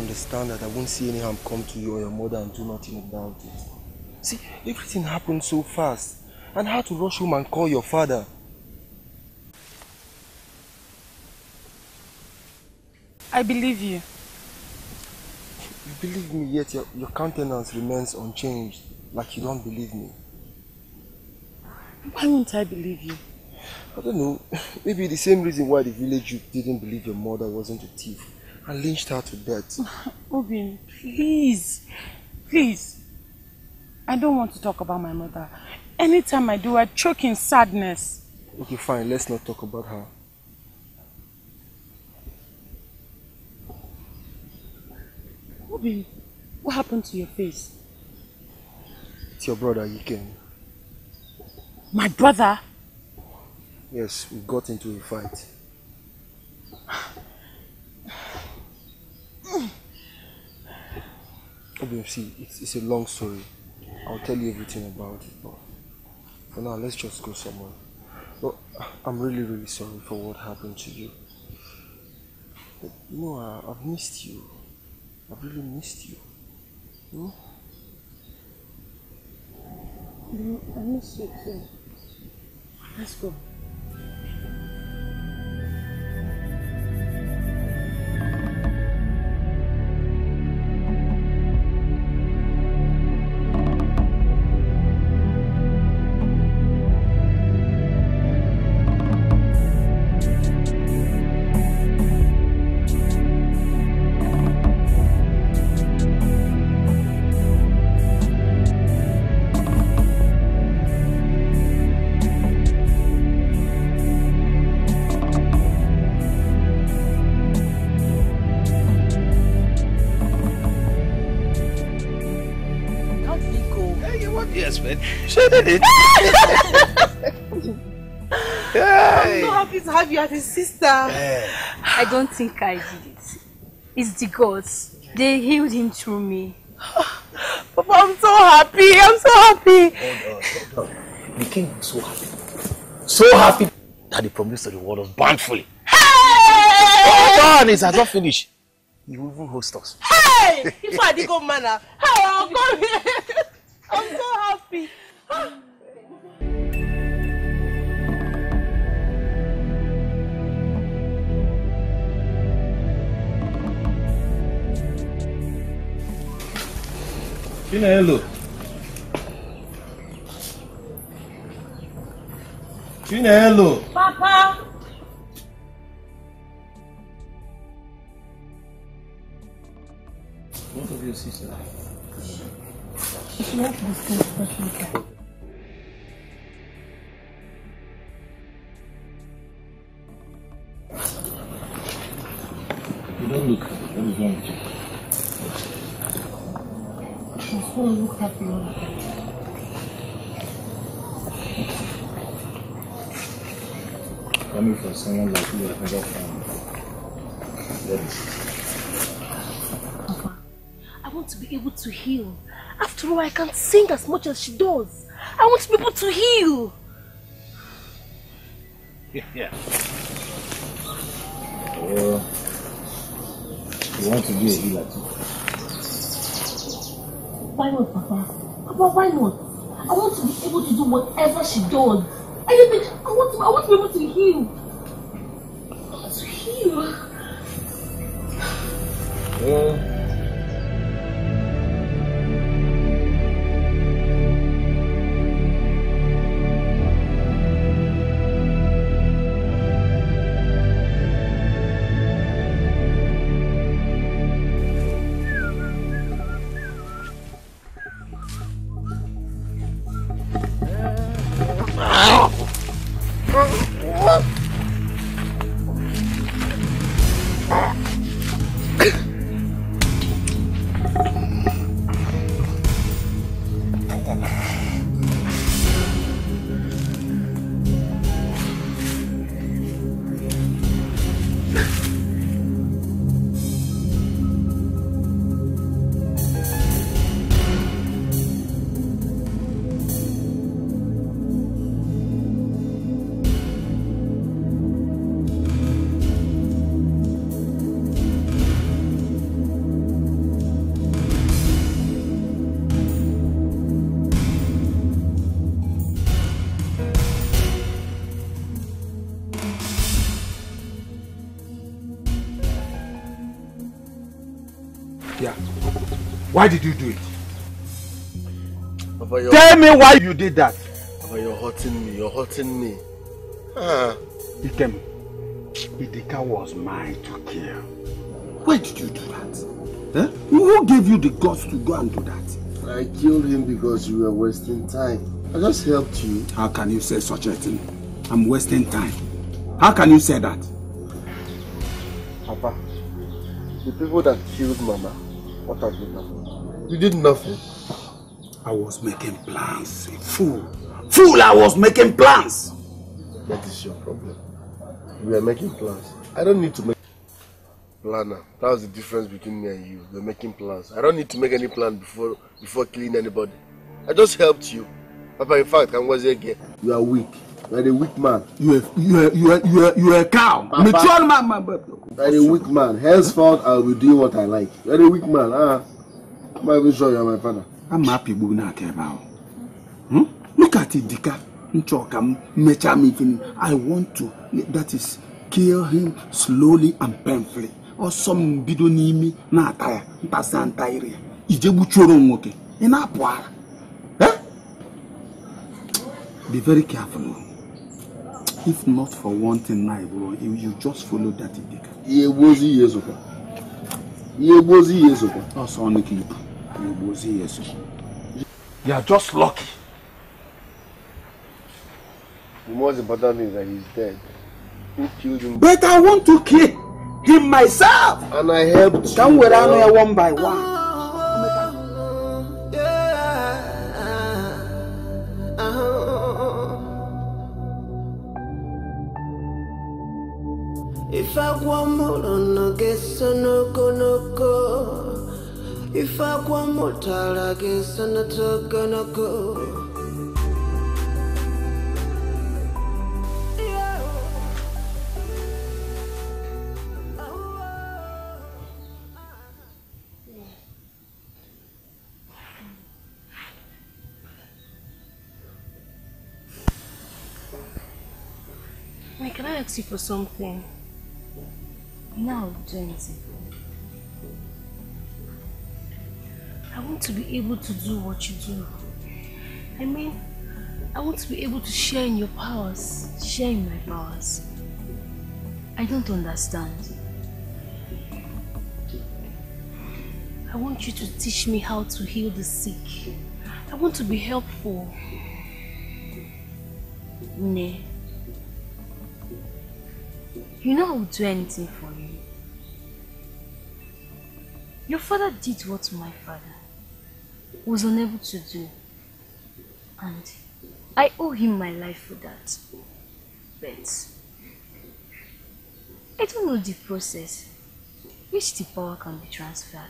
Understand that I won't see any harm come to you or your mother and do nothing about it. See, everything happened so fast, and how to rush home and call your father. I believe you. You believe me, yet your countenance remains unchanged, like you don't believe me. Why won't I believe you? I don't know. Maybe the same reason why the village youth didn't believe your mother wasn't a thief and lynched her to death. Obin, please, please. I don't want to talk about my mother. Anytime I do, I choke in sadness. Okay, fine. Let's not talk about her. Obin, what happened to your face? It's your brother, Ikem. My brother? Yes, we got into a fight. Obviously, it's a long story. I'll tell you everything about it, but for now, let's just go somewhere. But I'm really, really sorry for what happened to you. But, you know, I've missed you. I've really missed you. You know? I miss you too. Let's go. I'm so happy to have you as a sister. I don't think I did it. It's the gods. They healed him through me. Papa, I'm so happy. I'm so happy. Hold on. The king was so happy. So happy that he promised to the world of bountifully. Hey! Hold on, it has not finished. You will even host us. Hey! If I did go manner, I'll come here. I'm so happy. Hello. Hello. Papa. What of your sister? She wants to discuss what she can. You don't look. What is wrong with you? She's going to look happy all the time. Coming from someone like you, I never found. That is. Papa, I want to be able to heal. After all, I can't sing as much as she does. I want people to heal. Yeah. Well, you want to be a healer too? Why not, Papa? Why not? I want to be able to do whatever she does. I want to be able to heal. I want to heal. Well. Why did you do it? Papa, tell me why you did that. Papa, you're hurting me. Ikem, Idika was mine to kill. Why did you do that? Huh? Who gave you the guts to go and do that? I killed him because you were wasting time. I just helped you. How can you say such a thing? I'm wasting time. How can you say that? Papa, the people that killed Mama, what have you done? You did nothing. I was making plans, a fool. Fool, I was making plans. That is your problem. We are making plans. I don't need to make planner. That was the difference between me and you. We're making plans. I don't need to make any plan before killing anybody. I just helped you. Papa, in fact, I was here again. You are weak. You are a weak man. You are a cow. Papa, mature man, my brother. You are a weak man. Henceforth, I will do what I like. You are a weak man. I'm not even sure you are my father. I'm happy we not care about. Look at it, Dika. I want to, that is, kill him slowly and painfully. Or some bidonimi na tire, pasan tire. Ijebuchorong okay. Inapuara. Be very careful. If not for one thing, I will. You just follow that Idika. Yebozi yesoka. Yebozi yesoka. Oh, son, Yebozi yesoka. You are just lucky. The most important thing is that he's dead. Who killed him? But I want to kill him myself. And I helped you. Come with me one by one. If I want more, no guess no go no go. If I want more, I guess no go no go. Can I ask you for something? Now, Jensi, I want to be able to do what you do. I mean, I want to be able to share in your powers, share in my powers. I don't understand. I want you to teach me how to heal the sick. I want to be helpful. Nay. You know I will do anything for you. Your father did what my father was unable to do. And I owe him my life for that. But I don't know the process which the power can be transferred.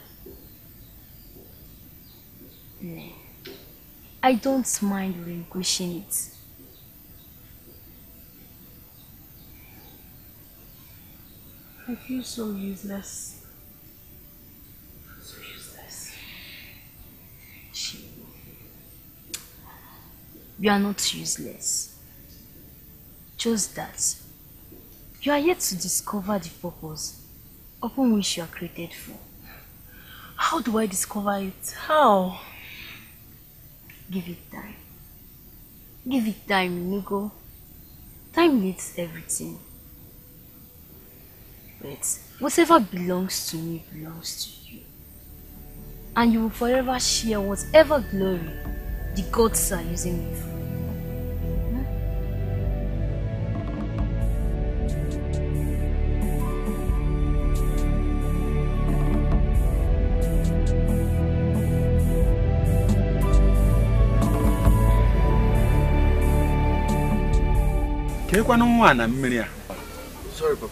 No, I don't mind relinquishing it. I feel so useless. So useless. She. You are not useless. Just that. You are yet to discover the purpose upon which you are created for. How do I discover it? How? Give it time. Give it time, Nico. Time needs everything. But whatever belongs to me belongs to you, and you will forever share whatever glory the gods are using me for. Sorry, Papa.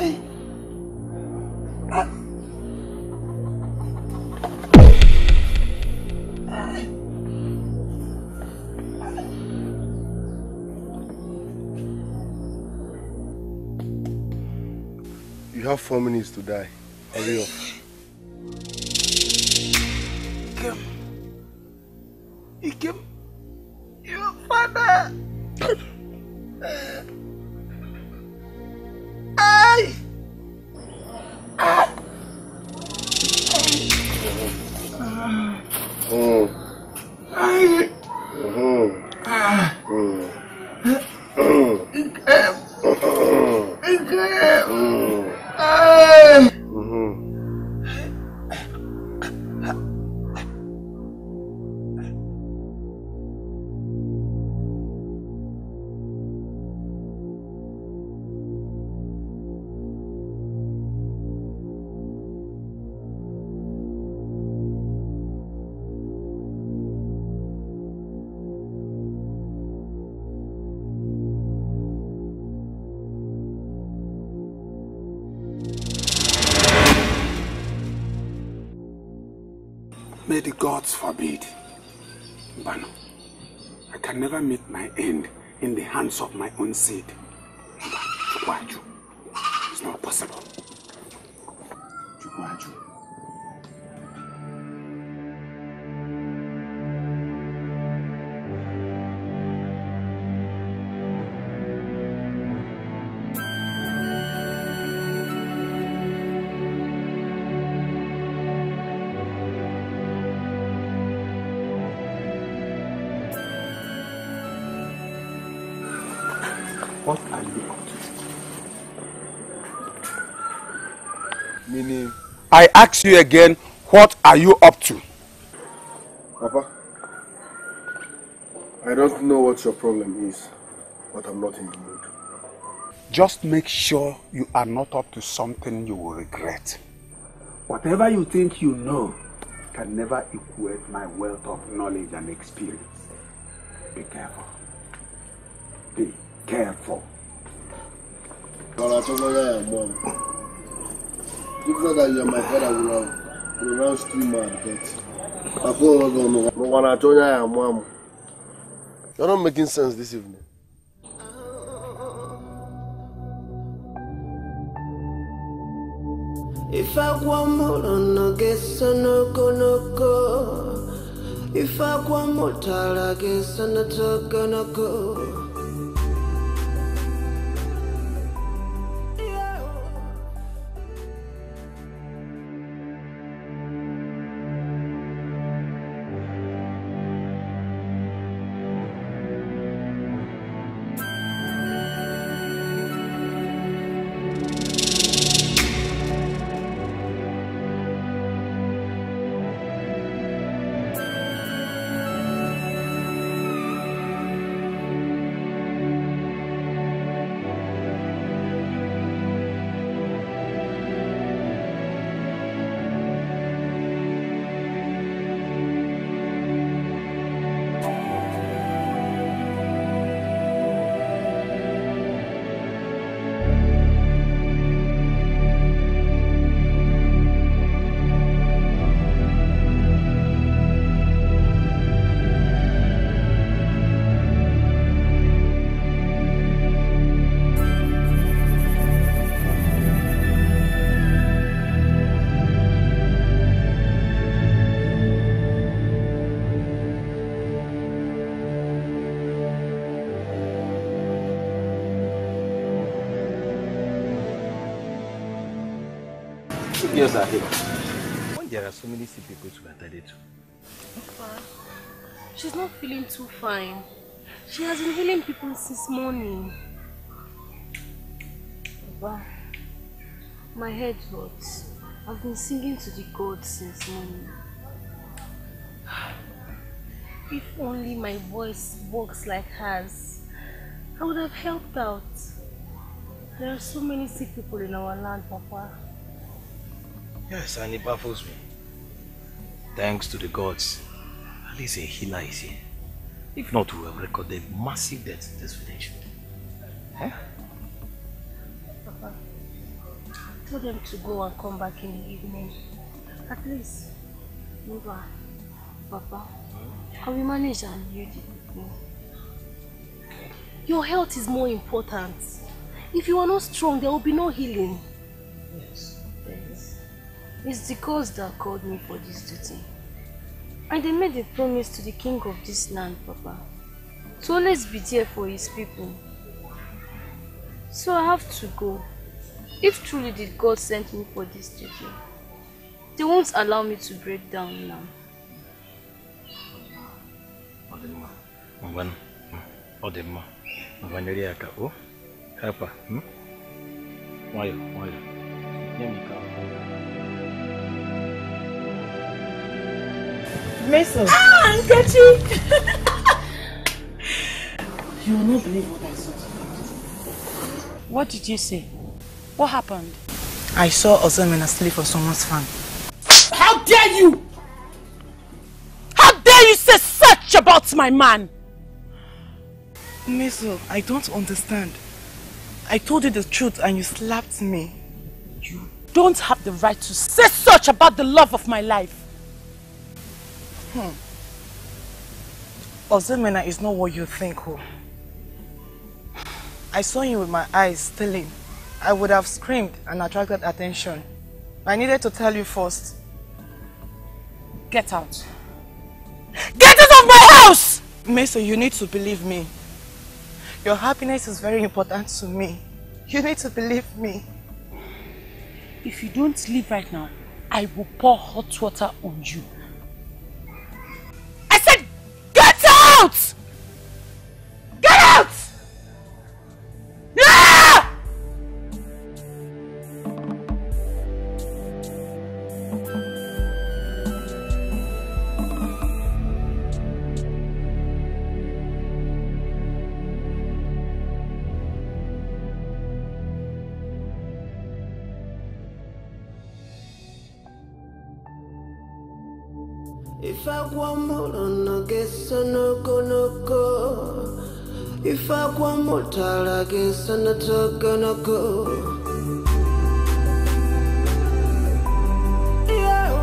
You have 4 minutes to die. Hurry up. Ikem, your father. May the gods forbid. Bano, I can never meet my end in the hands of my own seed. Chukwaju, it's not possible. Chukwaju. I ask you again, what are you up to? Papa, I don't know what your problem is, but I'm not in the mood. Just make sure you are not up to something you will regret. Whatever you think you know can never equate my wealth of knowledge and experience. Be careful. Be careful. You know that you are my father, will not steal my debt. I told you I am mom. You're not making sense this evening. If I want more, no guess no go no go. If I want more, I guess no talk no go. Yes, I hear. Why there are so many sick people to attend to? Papa, she's not feeling too fine. She has been healing people since morning. Papa, my head hurts. I've been singing to the gods since morning. If only my voice works like hers, I would have helped out. There are so many sick people in our land, Papa. Yes, and it baffles me. Thanks to the gods, at least a healer is here. If not, we will record a massive death in this village. Huh? Papa, Tell them to go and come back in the evening. At least, Nduka, Papa, can we manage and you do? Your health is more important. If you are not strong, there will be no healing. Yes. Yes. It's the gods that called me for this duty. And they made a promise to the king of this land, Papa. So let's be there for his people. So I have to go. If truly did God sent me for this duty, they won't allow me to break down now. Mason! Ah, Nkechi! You will not believe what I saw. What did you say? What happened? I saw Ozoemena sleep on someone's fan. How dare you! How dare you say such about my man! Meso, I don't understand. I told you the truth and you slapped me. You don't have the right to say such about the love of my life. Ozoemena is not what you think, oh. I saw you with my eyes stealing. I would have screamed and attracted attention. I needed to tell you first. Get out. Get out of my house! Meso, you need to believe me. Your happiness is very important to me. You need to believe me. If you don't leave right now, I will pour hot water on you. I said, get out! Get out! No! If I want more, I guess I no go, no go. If I want more, I guess I'm not gonna go. Yeah. Oh,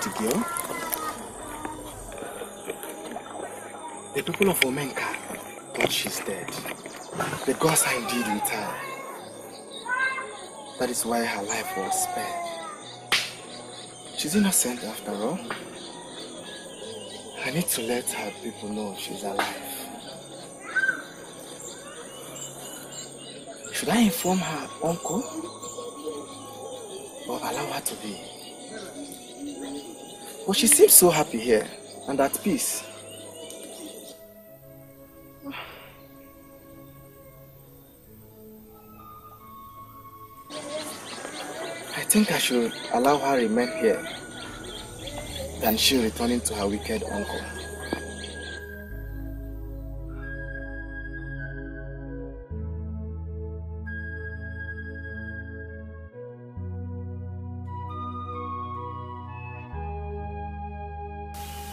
To go. The people of Omenka thought she's dead. The gods I did with her. That is why her life was spared. She's innocent after all. I need to let her people know she's alive. Should I inform her uncle? Or allow her to be? But well, she seems so happy here, and at peace. I think I should allow her to remain here, than she returning to her wicked uncle.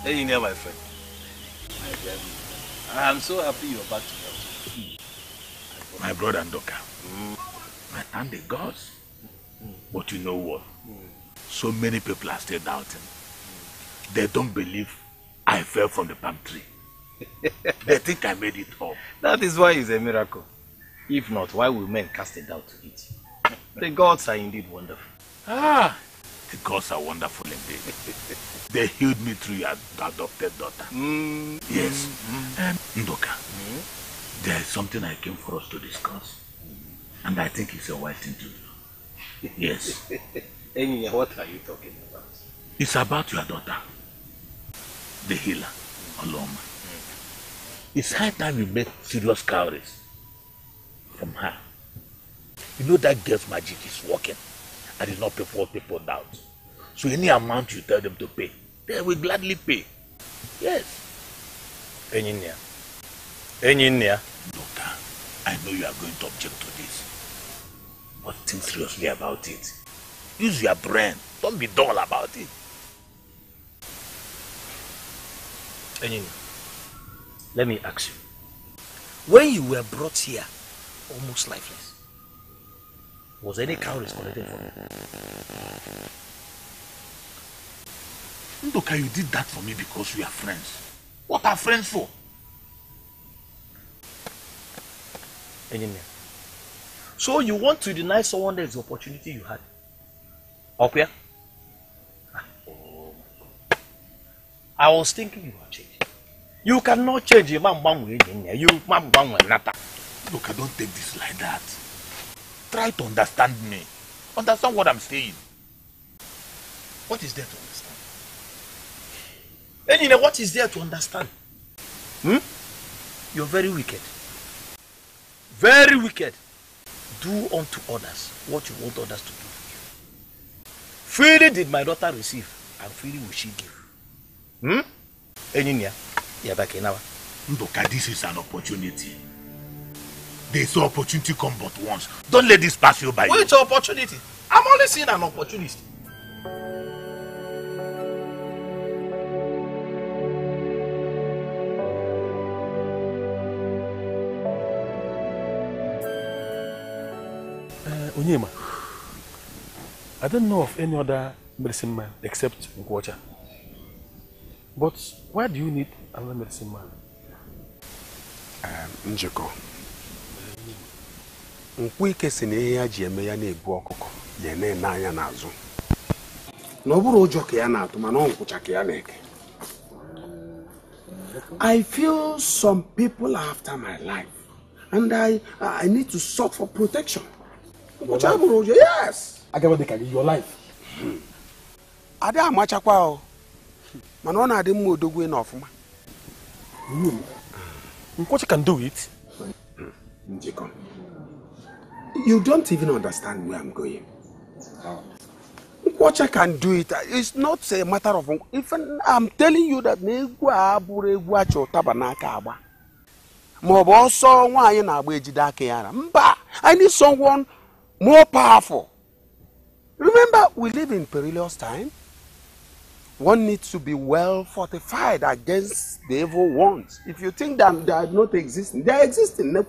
Hey, you know, my friend. My brother. I am so happy you are back to health. My brother Nduka. I thank the gods. But you know what? So many people are still doubting. They don't believe I fell from the palm tree. They think I made it up. That is why it's a miracle. If not, why will men cast a doubt to it? The gods are indeed wonderful. Ah! The gods are wonderful indeed. They healed me through your adopted daughter. Yes. Nduka, there is something I came for us to discuss. And I think it's a wise thing to do. Yes. Enya, what are you talking about? It's about your daughter, the healer, Oloma. It's high time you made serious cowries from her. You know that girl's magic is working and it's not what people doubt. So any amount you tell them to pay, they will gladly pay. Yes. Engineer. Engineer. Doctor, I know you are going to object to this, but think seriously about it. Use your brain. Don't be dull about it. Engineer. Let me ask you, when you were brought here, almost lifeless, was any cowries collected for you? Nduka, you did that for me because we are friends. What are friends for? Engineer, so you want to deny someone the opportunity you had? Okay. I was thinking you had changed. You cannot change your man way. You man nata. Look, I don't take this like that. Try to understand me. Understand what I'm saying. What is there to understand? And you know what is there to understand? You're very wicked. Very wicked. Do unto others what you want others to do for you. Freely did my daughter receive, and freely will she give. Engineer. Nduka, this is an opportunity. There is no opportunity come but once. Don't let this pass you by. Which opportunity? I'm only seeing an opportunity. Onyema, I don't know of any other medicine man except Nkwacha. But why do you need another medicine man? Njiko. Nkwike sineya jeme ya nebu okoko. Yene na ya nazo. Noburo joke ya na atumano nkuchake ya neke. I feel some people are after my life. And I need to sort for protection. Nkuchaburo jo, yes! Agabadekage, your life. Ade amachakwa o. Manona didn't move the enough. What you can do it? You don't even understand where I'm going. What I can do it, it's not a matter of even I'm telling you that I need someone more powerful. Remember, we live in perilous time. One needs to be well fortified against the evil ones. If you think that they are not existing, they are existing. Even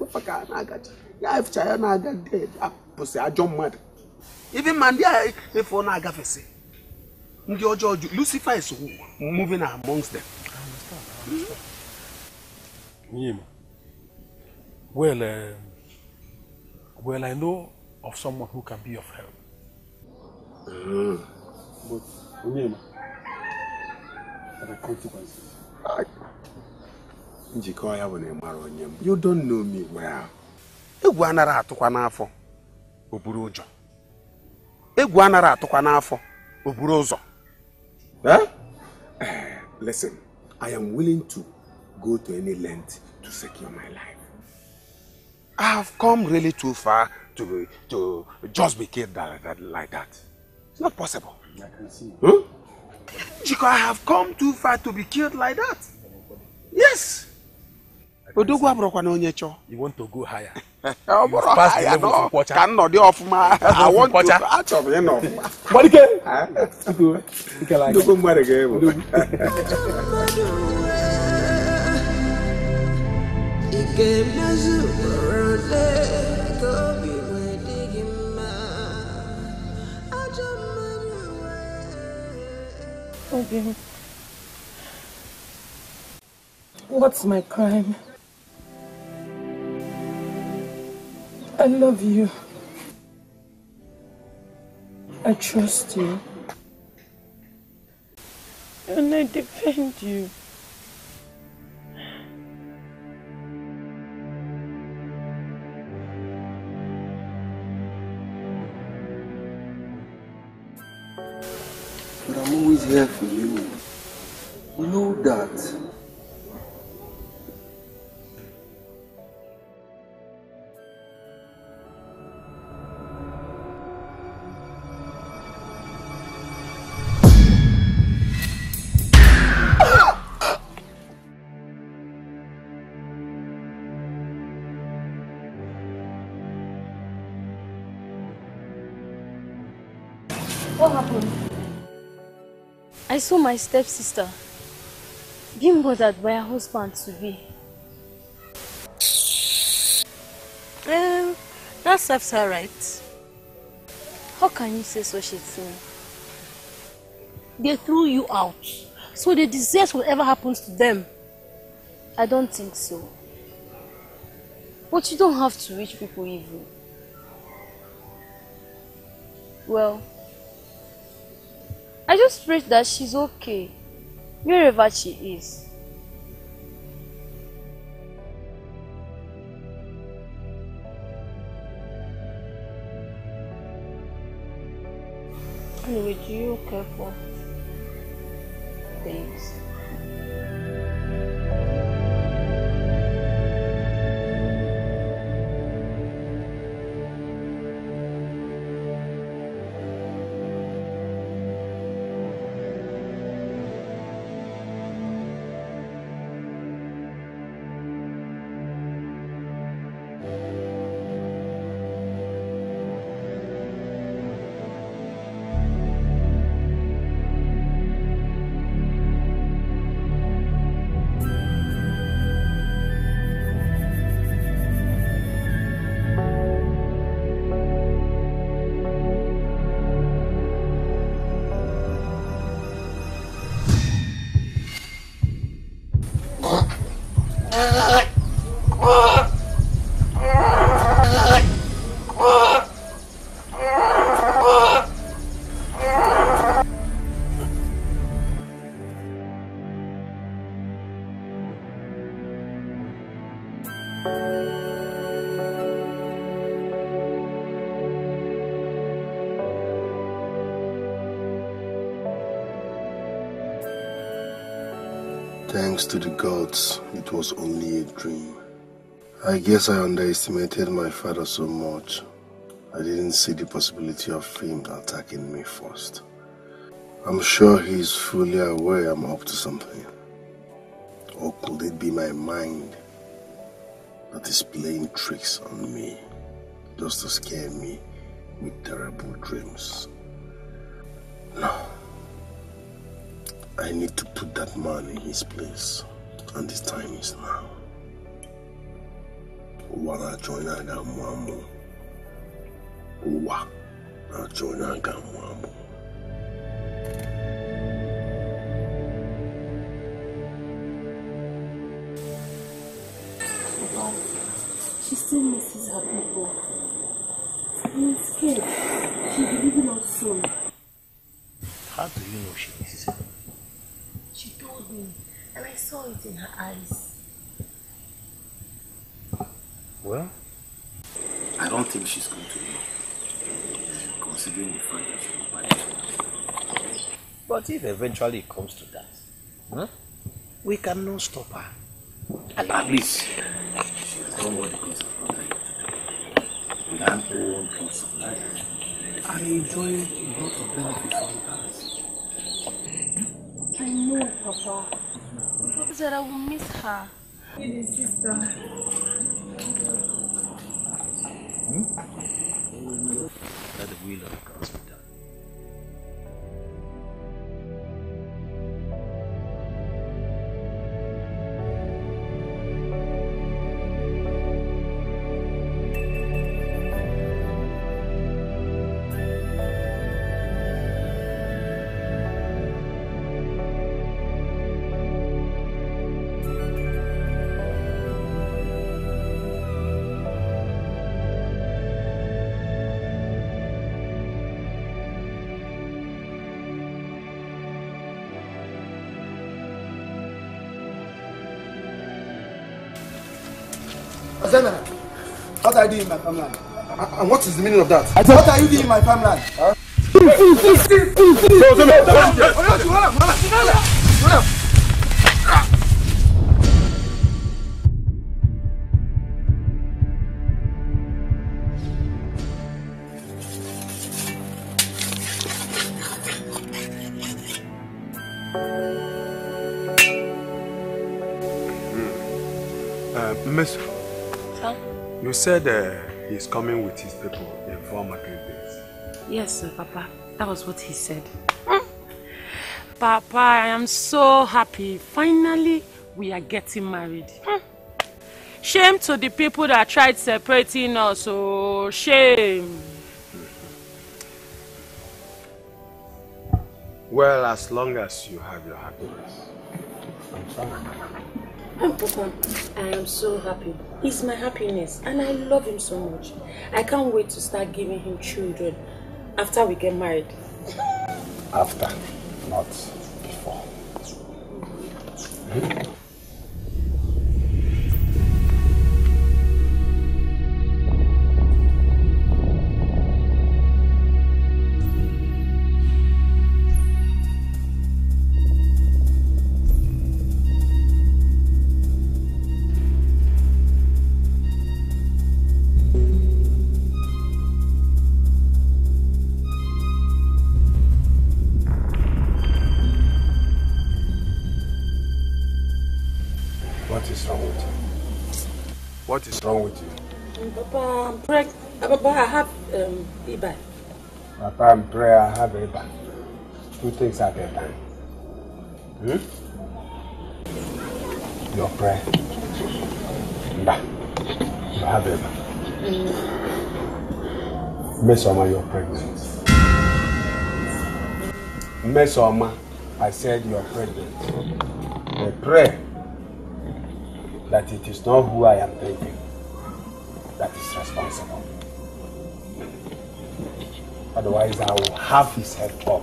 Mandia, if one agafesi, Lucifer is moving amongst them. I understand. Well, well, I know of someone who can be of help. But the consequences. You don't know me well. Listen, I am willing to go to any length to secure my life. I have come really too far to just be killed like that. It's not possible. I can see. Because I have come too far to be killed like that. Yes. You want to go higher. I want to go out of enough. Again. What's my crime? I love you. I trust you. and I defend you. But I'm always here for you. Know that. I saw my stepsister being bothered by her husband to be. That serves her right. How can you say such a thing? They threw you out, so they deserve whatever happens to them. I don't think so. But you don't have to wish people evil. Well, I just pray that she's okay, wherever she is. Anyway, do you care for things? Thanks to the gods, it was only a dream. I guess I underestimated my father so much. I didn't see the possibility of him attacking me first. I'm sure he's fully aware I'm up to something. Or could it be my mind that is playing tricks on me, just to scare me with terrible dreams? No. I need to put that man in his place, and the time is now. Uwa joina ga muamu. Uwa joina ga muamu. She still misses her people. I'm scared. She'll be leaving us soon. How do you know she misses her? She told me, and I saw it in her eyes. Well, I don't think she's going to know, considering the fact that she was banished. But if eventually it comes to that, we cannot stop her. At least, she has done what the gods have ordered to do. With her own thoughts of life, I enjoy a lot of benefit from others. I know, Papa. Papa said I will miss her. Really, sister. That the will of God be done. Ozoemena, what are you doing in my farmland? And what is the meaning of that? What are you doing in my farmland? Huh? Miss, huh? You said he's coming with his people in 4 market days. Yes, sir, Papa. That was what he said. Papa, I am so happy. Finally, we are getting married. Shame to the people that tried separating us. Oh, shame. Well, as long as you have your happiness. I am so happy. He's my happiness and I love him so much. I can't wait to start giving him children after we get married. After, not before. What is wrong with you? Papa, I'm pregnant. Papa, I have Iba. Papa, I'm praying. I have Iba. Two things at a time. Your prayer. You have Iba. Mesoma, you're pregnant. Mesoma, I said you're pregnant. The prayer. That it is not who I am thinking that is responsible. Otherwise, I will have his head off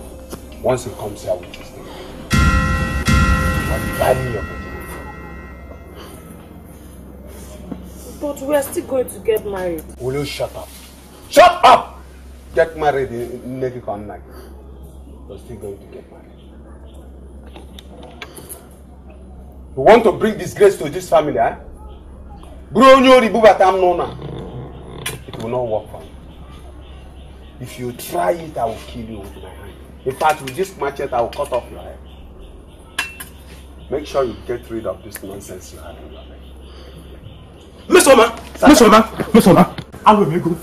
once he comes here with his thing. But we are still going to get married. Will you shut up? Shut up! Get married in Nekikon night. We're still going to get married. You want to bring disgrace to this family, eh? It will not work for you. If you try it, I will kill you with my hand. In fact, with this machete, I will cut off your head. Make sure you get rid of this nonsense you have in your head. Mesoma! I will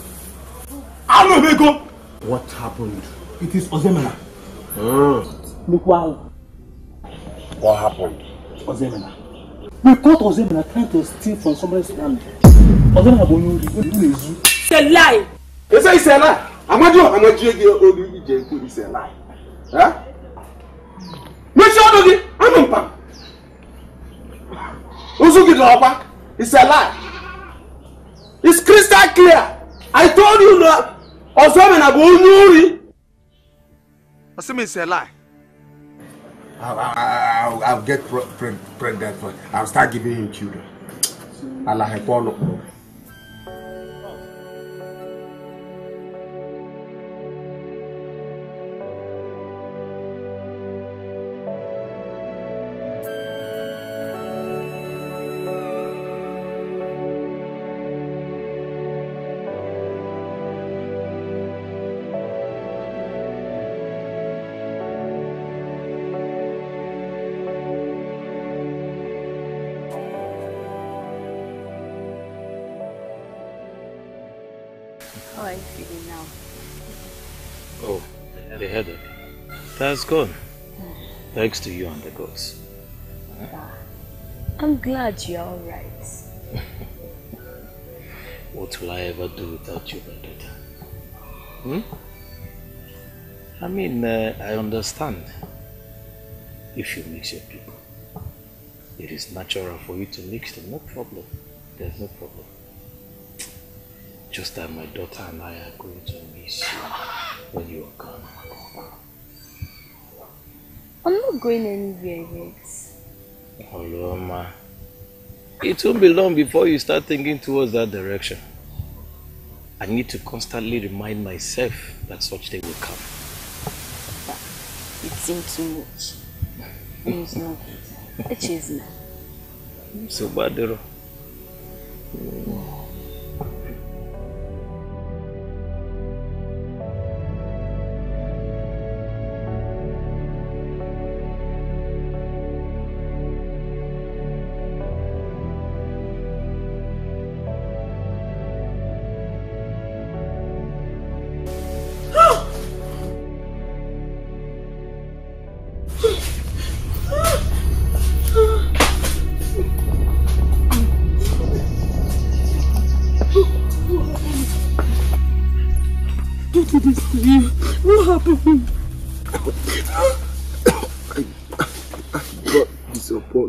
go! What happened? It is Ozoemena. Look, wow. What happened? Ozoemena. We caught Ozoemena trying to steal from somebody's land. Ozoemena Bonyuri. It's a lie! They say it's a lie! It's a lie. Huh? It's a lie. It's crystal clear. I told you that Ozoemena Bonyuri. It's a lie. I'll get pregnant for it. I'll start giving him children. Allah help all of them. That's gone. Thanks to you and the gods. I'm glad you're alright. What will I ever do without you, my daughter? I mean, I understand. If you mix your people, it is natural for you to mix them. No problem. There's no problem. Just that my daughter and I are going to miss you when you are gone. I'm not going anywhere yet. Oloma, It won't be long before you start thinking towards that direction. I need to constantly remind myself that such day will come. It seemed too much. It's not. It is now. So bad, Dero.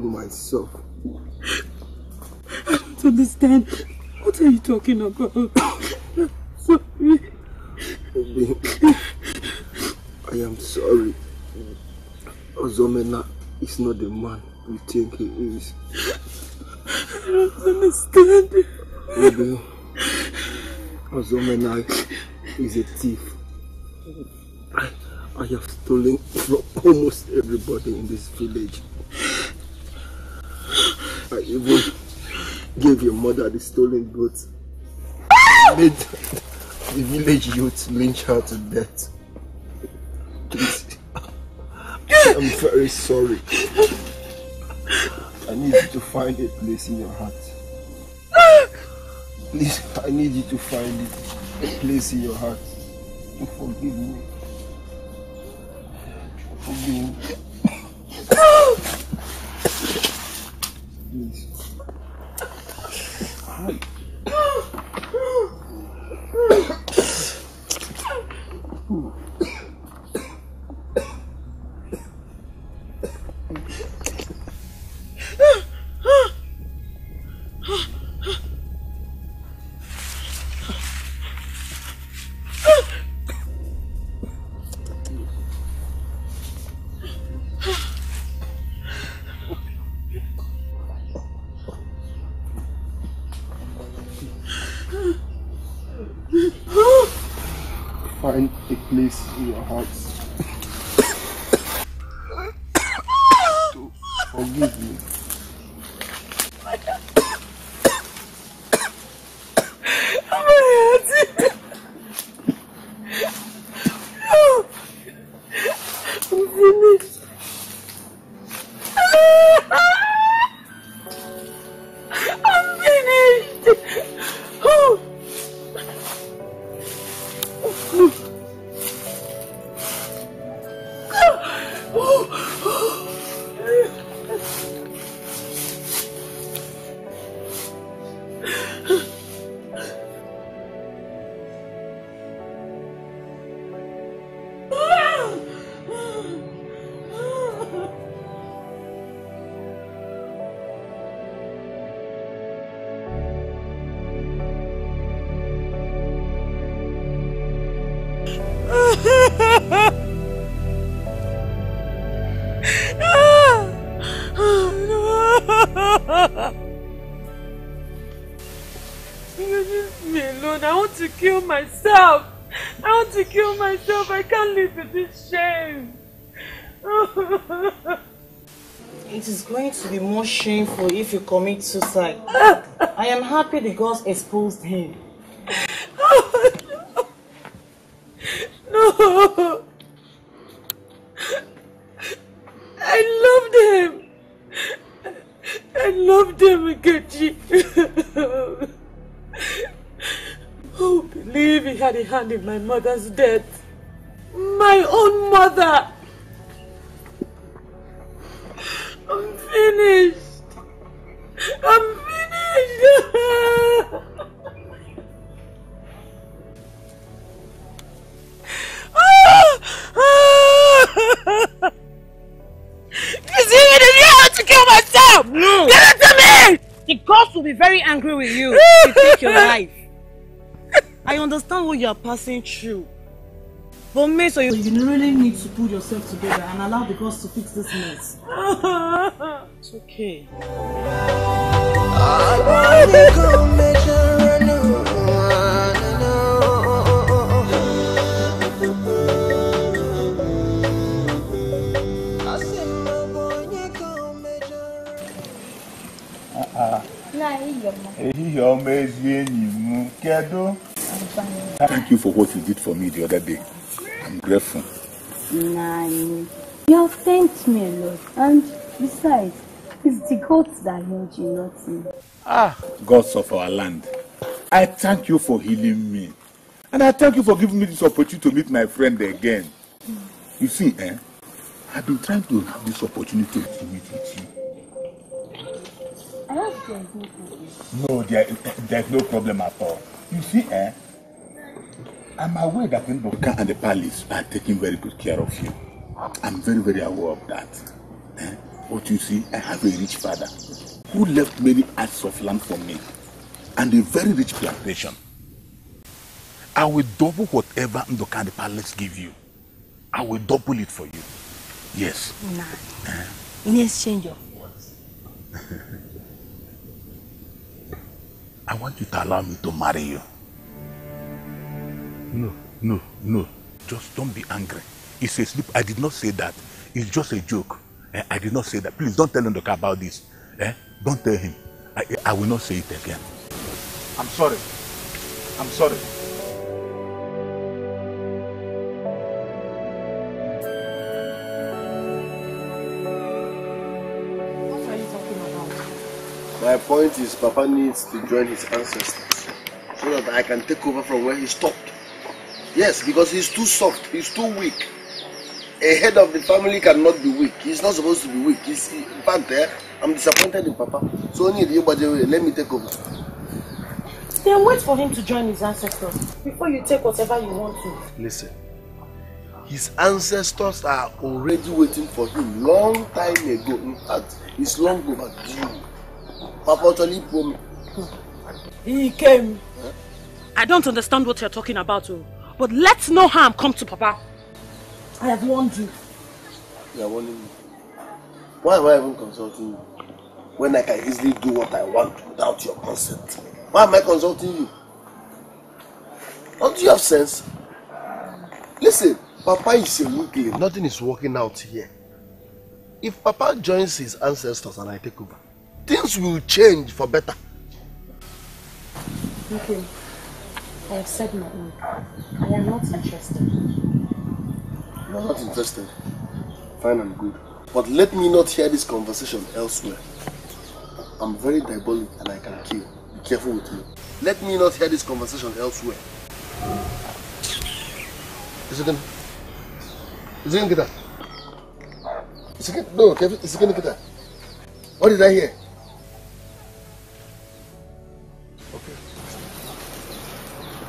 Myself. I don't understand. What are you talking about? Sorry. I am sorry. Ozoemena is not the man you think he is. I don't understand. Maybe Ozoemena is a thief. I have stolen from almost everybody in this village. I even gave your mother the stolen goods. Made the village youth lynch her to death. Please, I'm very sorry. I need you to find a place in your heart. Please, I need you to find a place in your heart. Forgive me. Forgive me. Please. To be more shameful if you commit suicide. I am happy the gods exposed him. Oh, no. I loved him. I loved him, Nkechi. Oh, believe he had a hand in my mother's death. My own mother. Angry with you to take your life. I understand what you are passing through, but make sure you really need to pull yourself together and allow the gods to fix this mess. It's okay. Thank you for what you did for me the other day. I'm grateful. Nani, you have thanked me a lot, and besides, it's the gods that lodge in nothing. Ah, gods of our land, I thank you for healing me, and I thank you for giving me this opportunity to meet my friend again. You see, I've been trying to have this opportunity to meet with you. I hope there's no problem. No, there's no problem at all. You see, I'm aware that Nduka and the palace are taking very good care of you. I'm very, very aware of that. But you see, I have a rich father who left many acres of land for me and a very rich plantation. I will double whatever Nduka and the palace give you. I will double it for you. Yes. Nah. In exchange of what? I want you to allow me to marry you. No. Just don't be angry. It's a slip. I did not say that. It's just a joke. I did not say that. Please don't tell Nduka about this. Don't tell him. I will not say it again. I'm sorry. I'm sorry. What are you talking about? My point is, Papa needs to join his ancestors so that I can take over from where he stopped. Yes, because he's too soft, he's too weak. A head of the family cannot be weak. He's not supposed to be weak. In fact, I'm disappointed in Papa. So only you, but let me take over. Then wait for him to join his ancestors before you take whatever you want to. Listen, his ancestors are already waiting for him long time ago. In fact, it's long overdue. Papa totally promised. He came. Huh? I don't understand what you're talking about, but let no harm come to Papa. I have warned you. You are warning me. Why am I even consulting you when I can easily do what I want without your consent? Why am I consulting you? Don't you have sense? Listen, Papa is a weakling. Nothing is working out here. If Papa joins his ancestors and I take over, things will change for better. Okay. I have said my own. I am not interested. You are not interested. Fine and good. But let me not hear this conversation elsewhere. I'm very diabolic and I can kill. Be careful with me. Let me not hear this conversation elsewhere. Is it gonna get that? What did I hear? Okay.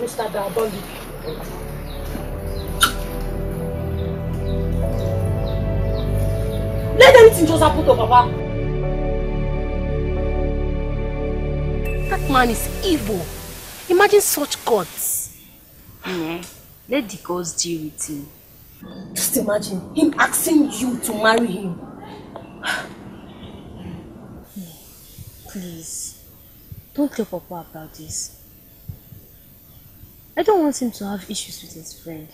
Mr. Diabolic. Let anything just happen to Papa. That man is evil. Imagine such gods. Yeah, let the gods deal with him. Just imagine him asking you to marry him. Please, don't tell Papa about this. I don't want him to have issues with his friend.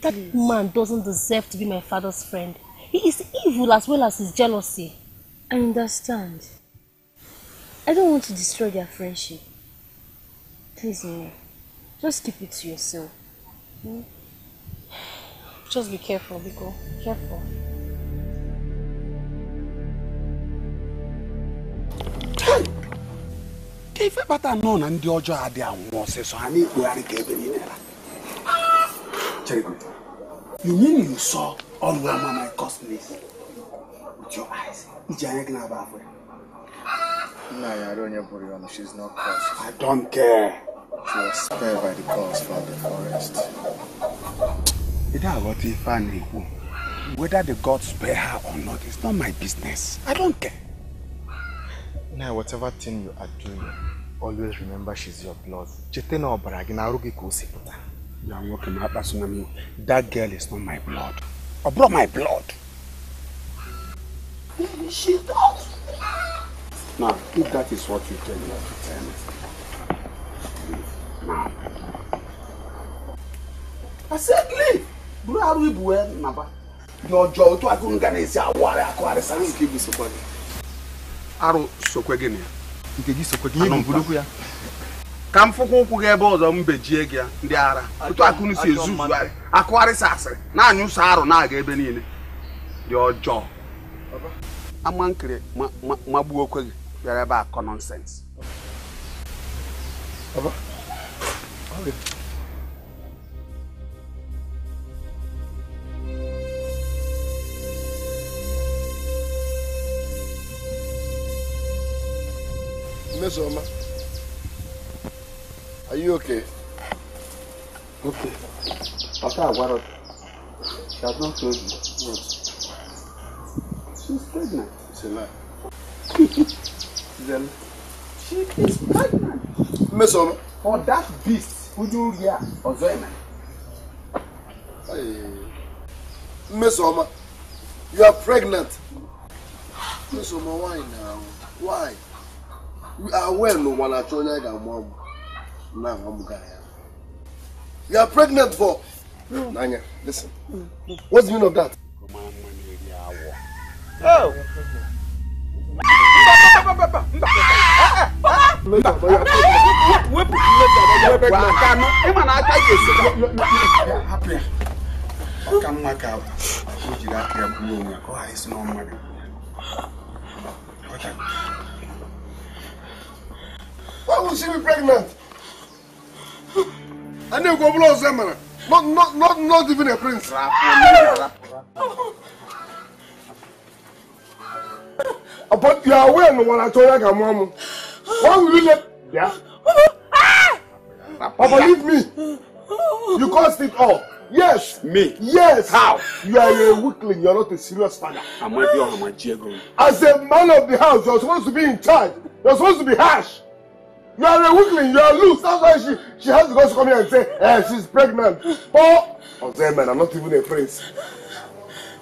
That man doesn't deserve to be my father's friend. He is evil as well as his jealousy. I understand. I don't want to destroy their friendship. Please, no. Just keep it to yourself. Hmm? Just be careful, Biko. Careful. Hey! If I known and the other had their wants, so I need to have a cabin in there. Very good. You mean you saw all where Mama cost me with your eyes? Nah, I don't have worry on. She's not cursed. I don't care. She was spared by the curse from the forest. Whether the gods spare her or not, it's not my business. I don't care. Now, whatever thing you are doing, always remember she's your blood. You are working out that tsunami. That girl is not my blood. I brought my blood. She does. Now, if that is what you tell me to tell me, leave now. I said leave. Your jaw to a Gunganese, Wara, Aquarius, give you so Aro Soquagini. You can use Soquagini. Come for Gabos on Bejegia, the Ara, to a Kunisi Zuba, Aquarius, now you sorrow, now gave in your jaw. I'm unclear, Mabuoko, you're about common sense. Mesoma, are you okay? Okay. After I got up, she has not told me. No. She's pregnant. It's a lie. Then she is pregnant. Mesoma, for that beast, who do you hear? Ozoemena. Mesoma, you are pregnant. Mesoma, why now? Why? We are well, no one at all. Mom, now I'm going. You are pregnant for Nanya. Listen, what's the meaning of that? Oh, why would she be pregnant? I never go below Zemana. Not even a prince. But you are aware no one at all, Mama. Why will you let? Yeah. Papa, leave me. You caused it all. Yes. Me? Yes. How? You are a weakling. You are not a serious father. As a man of the house, you are supposed to be in charge. You are supposed to be harsh. You are a weakling, you are loose. That's why she has to go to come here and say, eh, she's pregnant. Oh, Ozoemena, I'm not even a prince.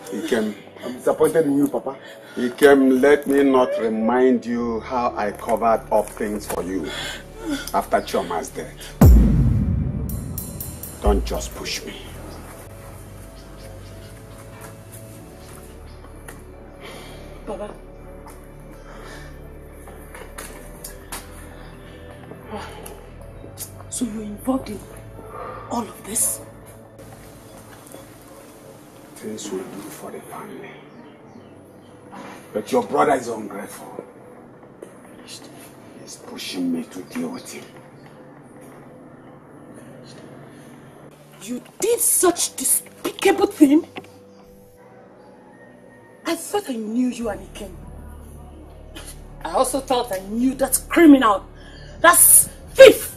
Ikem, I'm disappointed in you, Papa. Ikem, let me not remind you how I covered up things for you after Chioma's death. Don't just push me. Papa. So you're involved in all of this? Things will do for the family. But your brother is ungrateful. He's pushing me to deal with him. You did such despicable thing? I thought I knew you and Ikem. I also thought I knew that criminal. That's thief!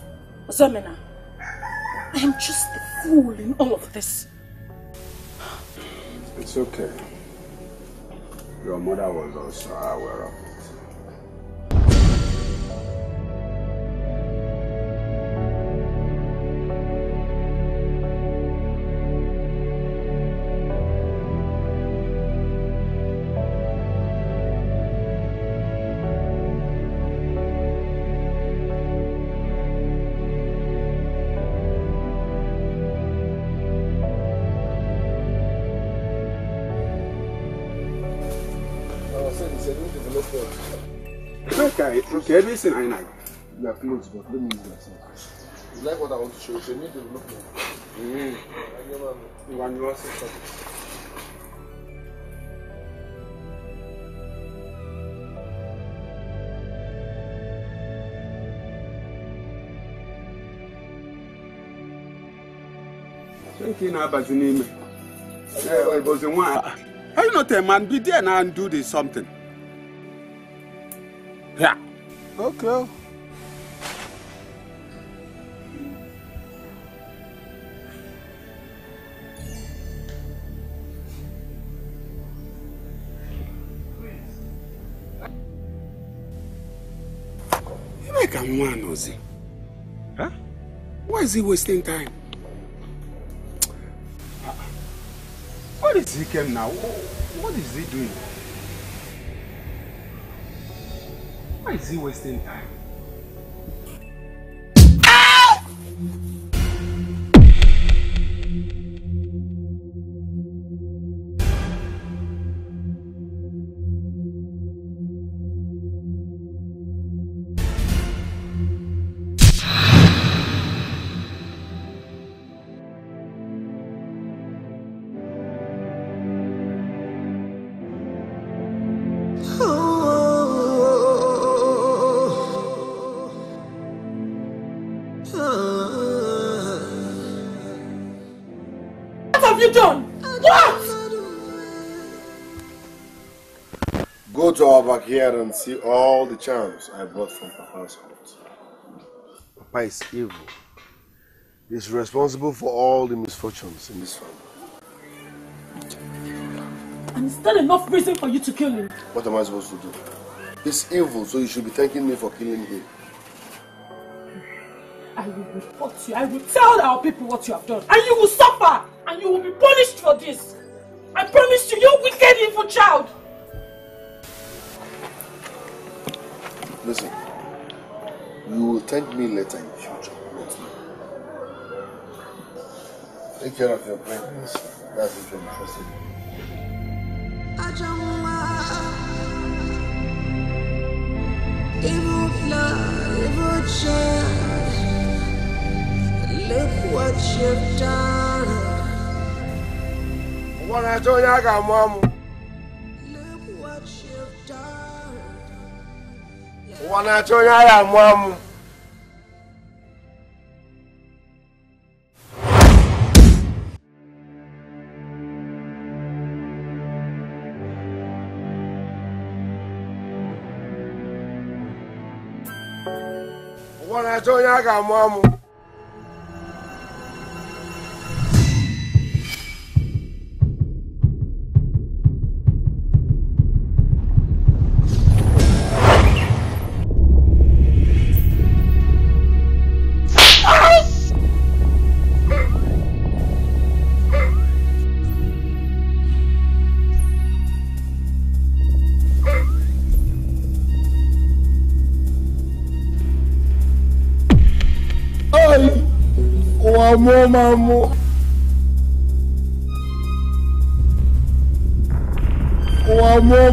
Ozoemena, I am just a fool in all of this. It's okay. Your mother was also aware of it. Okay, everything I know. You are close, but let me use that. You like what I want to show you? It's a new development. You want to see something? Thank you, Nabazunime. It was the one. Are you not a man? Be there now and do this something. Yeah. Okay. You make a man, Ozzy. Huh? Why is he wasting time? What is he came now? What is he doing? Why is he wasting time? Go back here and see all the charms I brought from Papa's house. Papa is evil. He's responsible for all the misfortunes in this family. And is that enough reason for you to kill him? What am I supposed to do? He's evil, so you should be thanking me for killing him. I will report you. I will tell our people what you have done. And you will suffer. And you will be punished for this. I promise you, you wicked evil child. Listen, you will thank me later in the future. Take care of your parents. That's if you're interested. Evil flood, evil child. Look what you've done. What I told you, I got mom. What I told you, I got mom.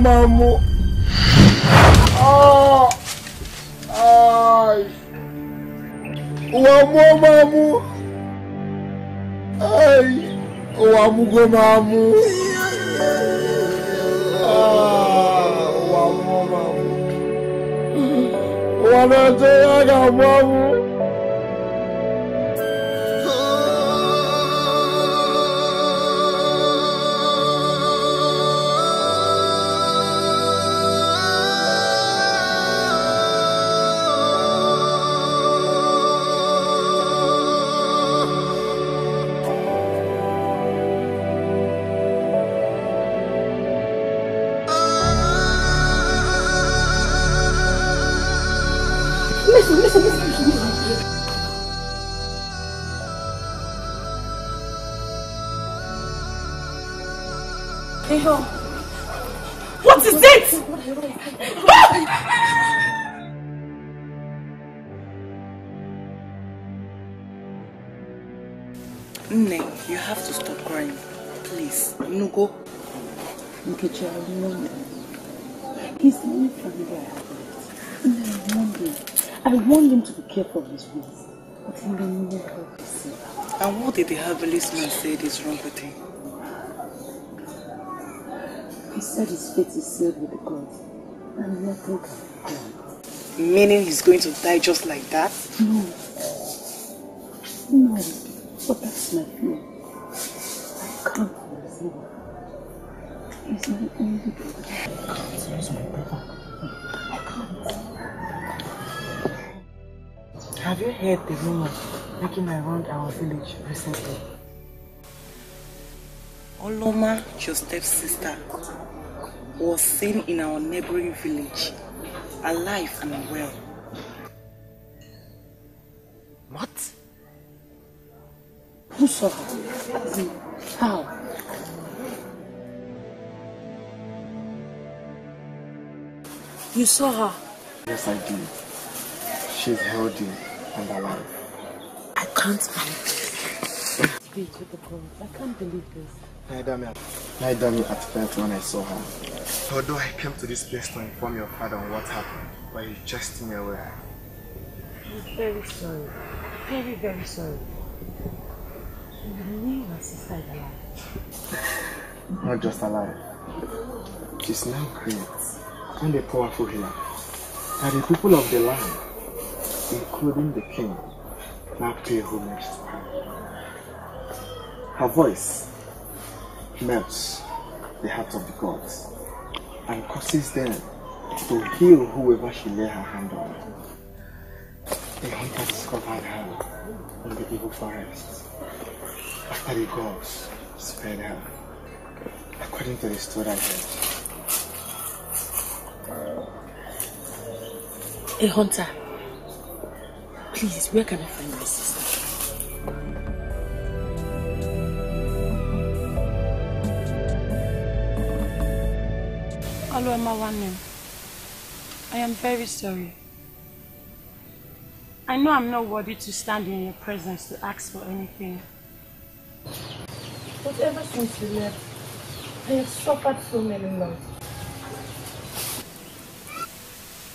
Mamu. Oh, ay. Mamu. Ay. Go mamu. Ah, mamu. Mamu. Careful of his ways, but he may never help himself. And what did the herbalist man say is wrong with him? He said his fate is sealed with the gods, and nothing can be done. Meaning he's going to die just like that? No, but that's my fear. I can't lose him. He's my only brother. I can't lose my brother. Have you heard the rumor making around our village recently? Oloma, your stepsister, was seen in our neighboring village, alive and well. What? Who saw her? How? You saw her? Yes, I do. She's healthy and alive. I can't believe it. Speech with the cold. I can't believe this. Neither me at first when I saw her. Although I came to this place to inform your father on what happened, but he chased me away. I'm very sorry. Very, very sorry. You knew your sister is alive. Not just alive. She's now great and a powerful healer. And the people of the land, including the king, now pay homage to her. Her voice melts the hearts of the gods and causes them to heal whoever she lay her hand on. The hunter discovered her in the evil forest. After the gods spared her, according to the story I heard. Hey, hunter, please, where can I find my sister? Oloma Wanne, I am very sorry. I know I'm not worthy to stand in your presence to ask for anything. But ever since you left, I have suffered so many months.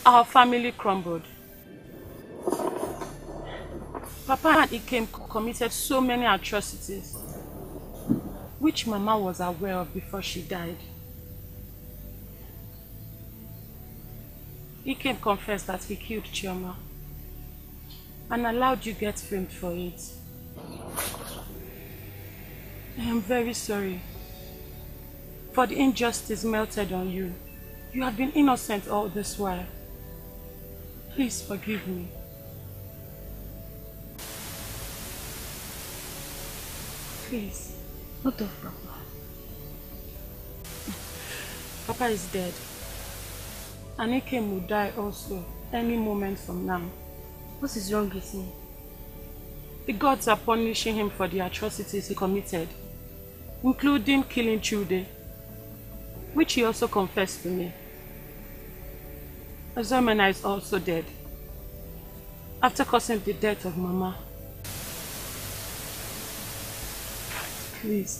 Our family crumbled. Papa and Ikem committed so many atrocities, which Mama was aware of before she died. Ikem confessed that he killed Chioma and allowed you get framed for it. I am very sorry for the injustice melted on you. You have been innocent all this while. Please forgive me. Please, not of Papa. Papa is dead. And Ikem will die also any moment from now. What is wrong with him? The gods are punishing him for the atrocities he committed, including killing Chude, which he also confessed to me. Ozoemena is also dead, after causing the death of Mama. Please,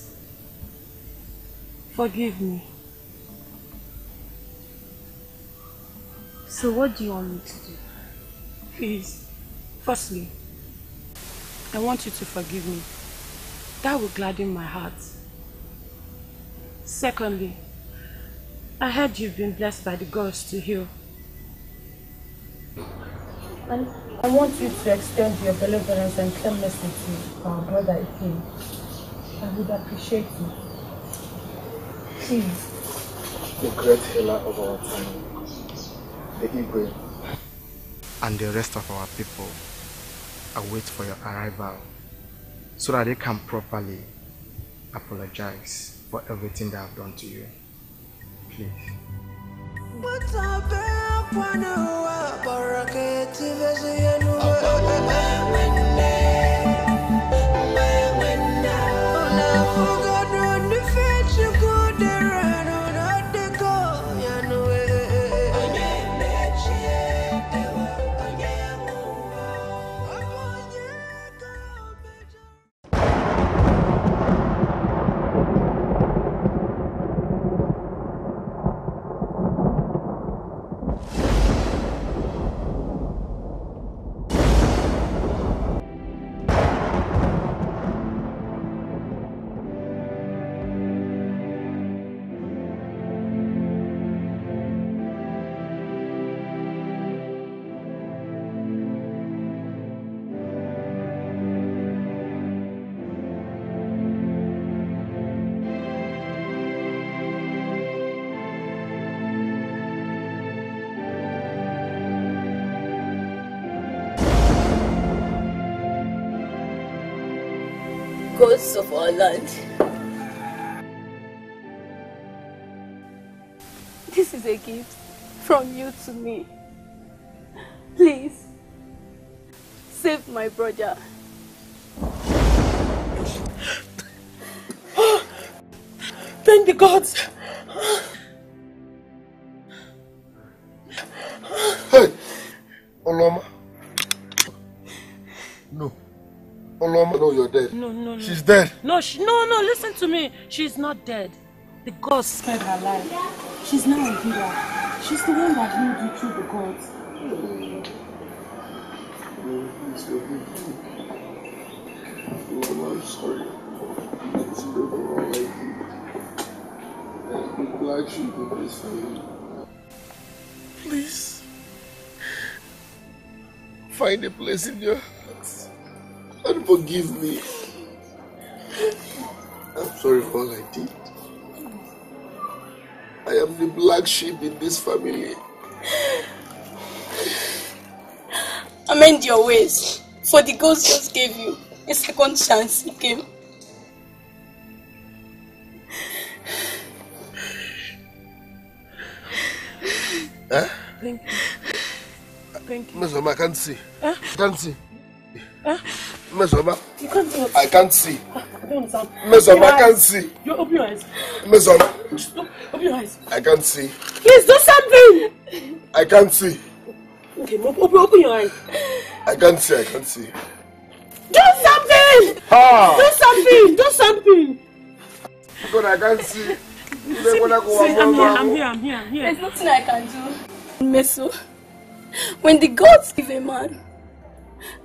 forgive me. So what do you want me to do? Please, firstly, I want you to forgive me. That will gladden my heart. Secondly, I heard you've been blessed by the gods to heal. And I want you to extend your benevolence and kindness to our brother Ikem. I would appreciate you. Please. The great healer of our time. The Igwe and the rest of our people await for your arrival so that they can properly apologize for everything they have done to you. Please. Of our land. This is a gift from you to me. Please, save my brother. Thank the gods. Hey. dead. No. She's dead. No, listen to me. She's not dead. The gods spared her life. She's now a healer. She's the one that healed you through the gods. I'm sorry. It's never all I do. I'm glad she did this for me. Please. Find a place in your heart. And forgive me. I'm sorry for all I did. I am the black sheep in this family. Amend your ways, for the ghost just gave you a second chance, Ikem. Huh? Thank you. Mesoma, I can't see. Huh? I can't see. Huh? Mesoma, you can't see. I can't see. I don't understand. Mesoma, I can't see. You open your eyes. Mesoma, just open your eyes. I can't see. Please do something. I can't see. Okay, open your eyes. I can't see. Do something. Ah. Do something. God, I can't see. I'm here. There's nothing I can do. Meso, when the gods give a man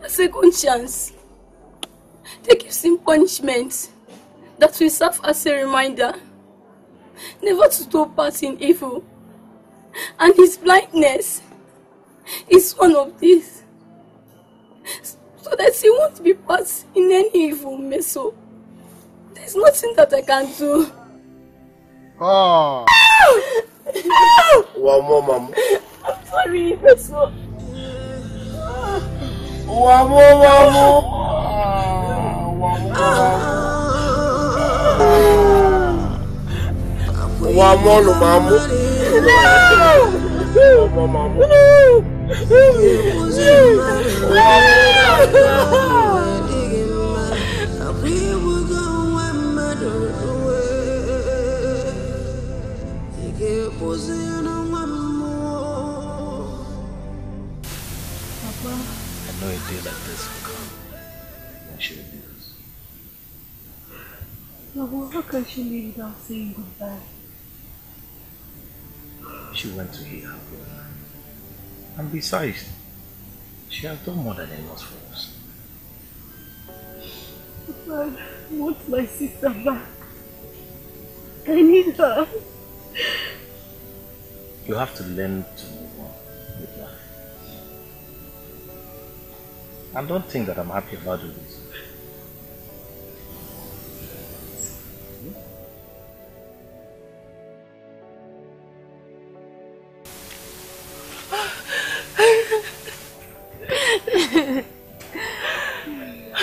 a second chance, they give him punishment that will serve as a reminder never to take part in evil. And his blindness is one of these, so that he won't be part in any evil, Meso. There's nothing that I can do. Ah! Wow, mom. I'm sorry, Meso. No, a day like this will come. And she will leave us. No, how can she leave without saying goodbye? She went to hear her brother. And besides, she has done more than enough for us. But I want my sister back. I need her. You have to learn to move on with life. And don't think that I'm happy about doing this.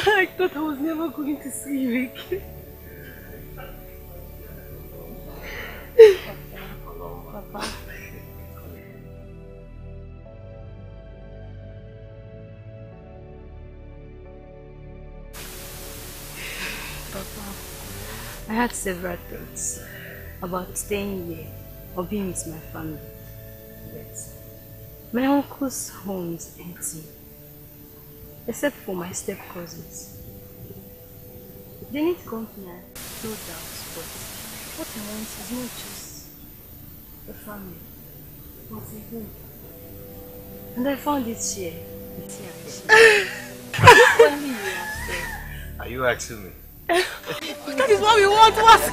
I thought I was never going to see you again. Papa. I had several thoughts about staying here or being with my family, but my uncle's home is empty, except for my step-cousins. They need company, no doubt, but what I want is not just a family, but a home. And I found it here. Are you asking me? That is what we want, what's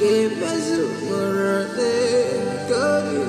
Give us a word, God, you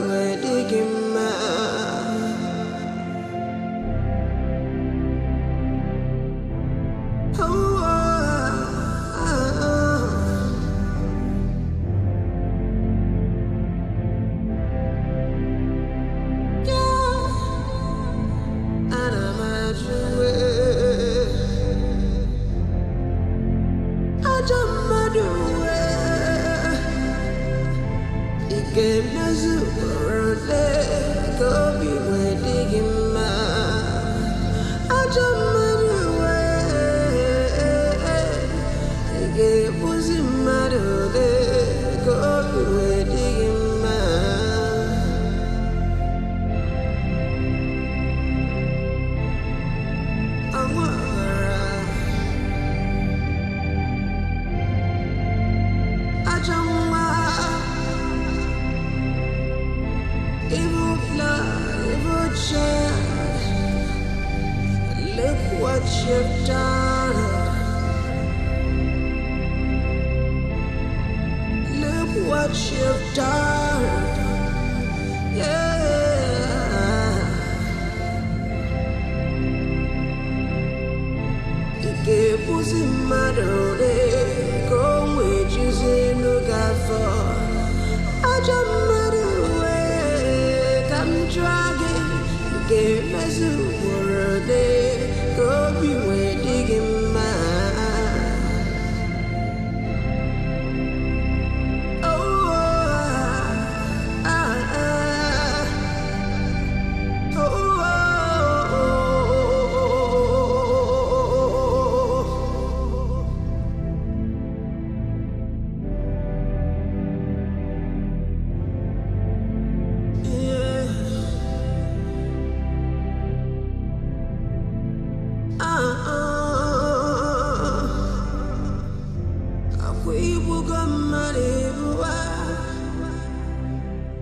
It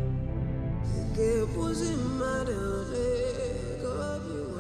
wasn't matter,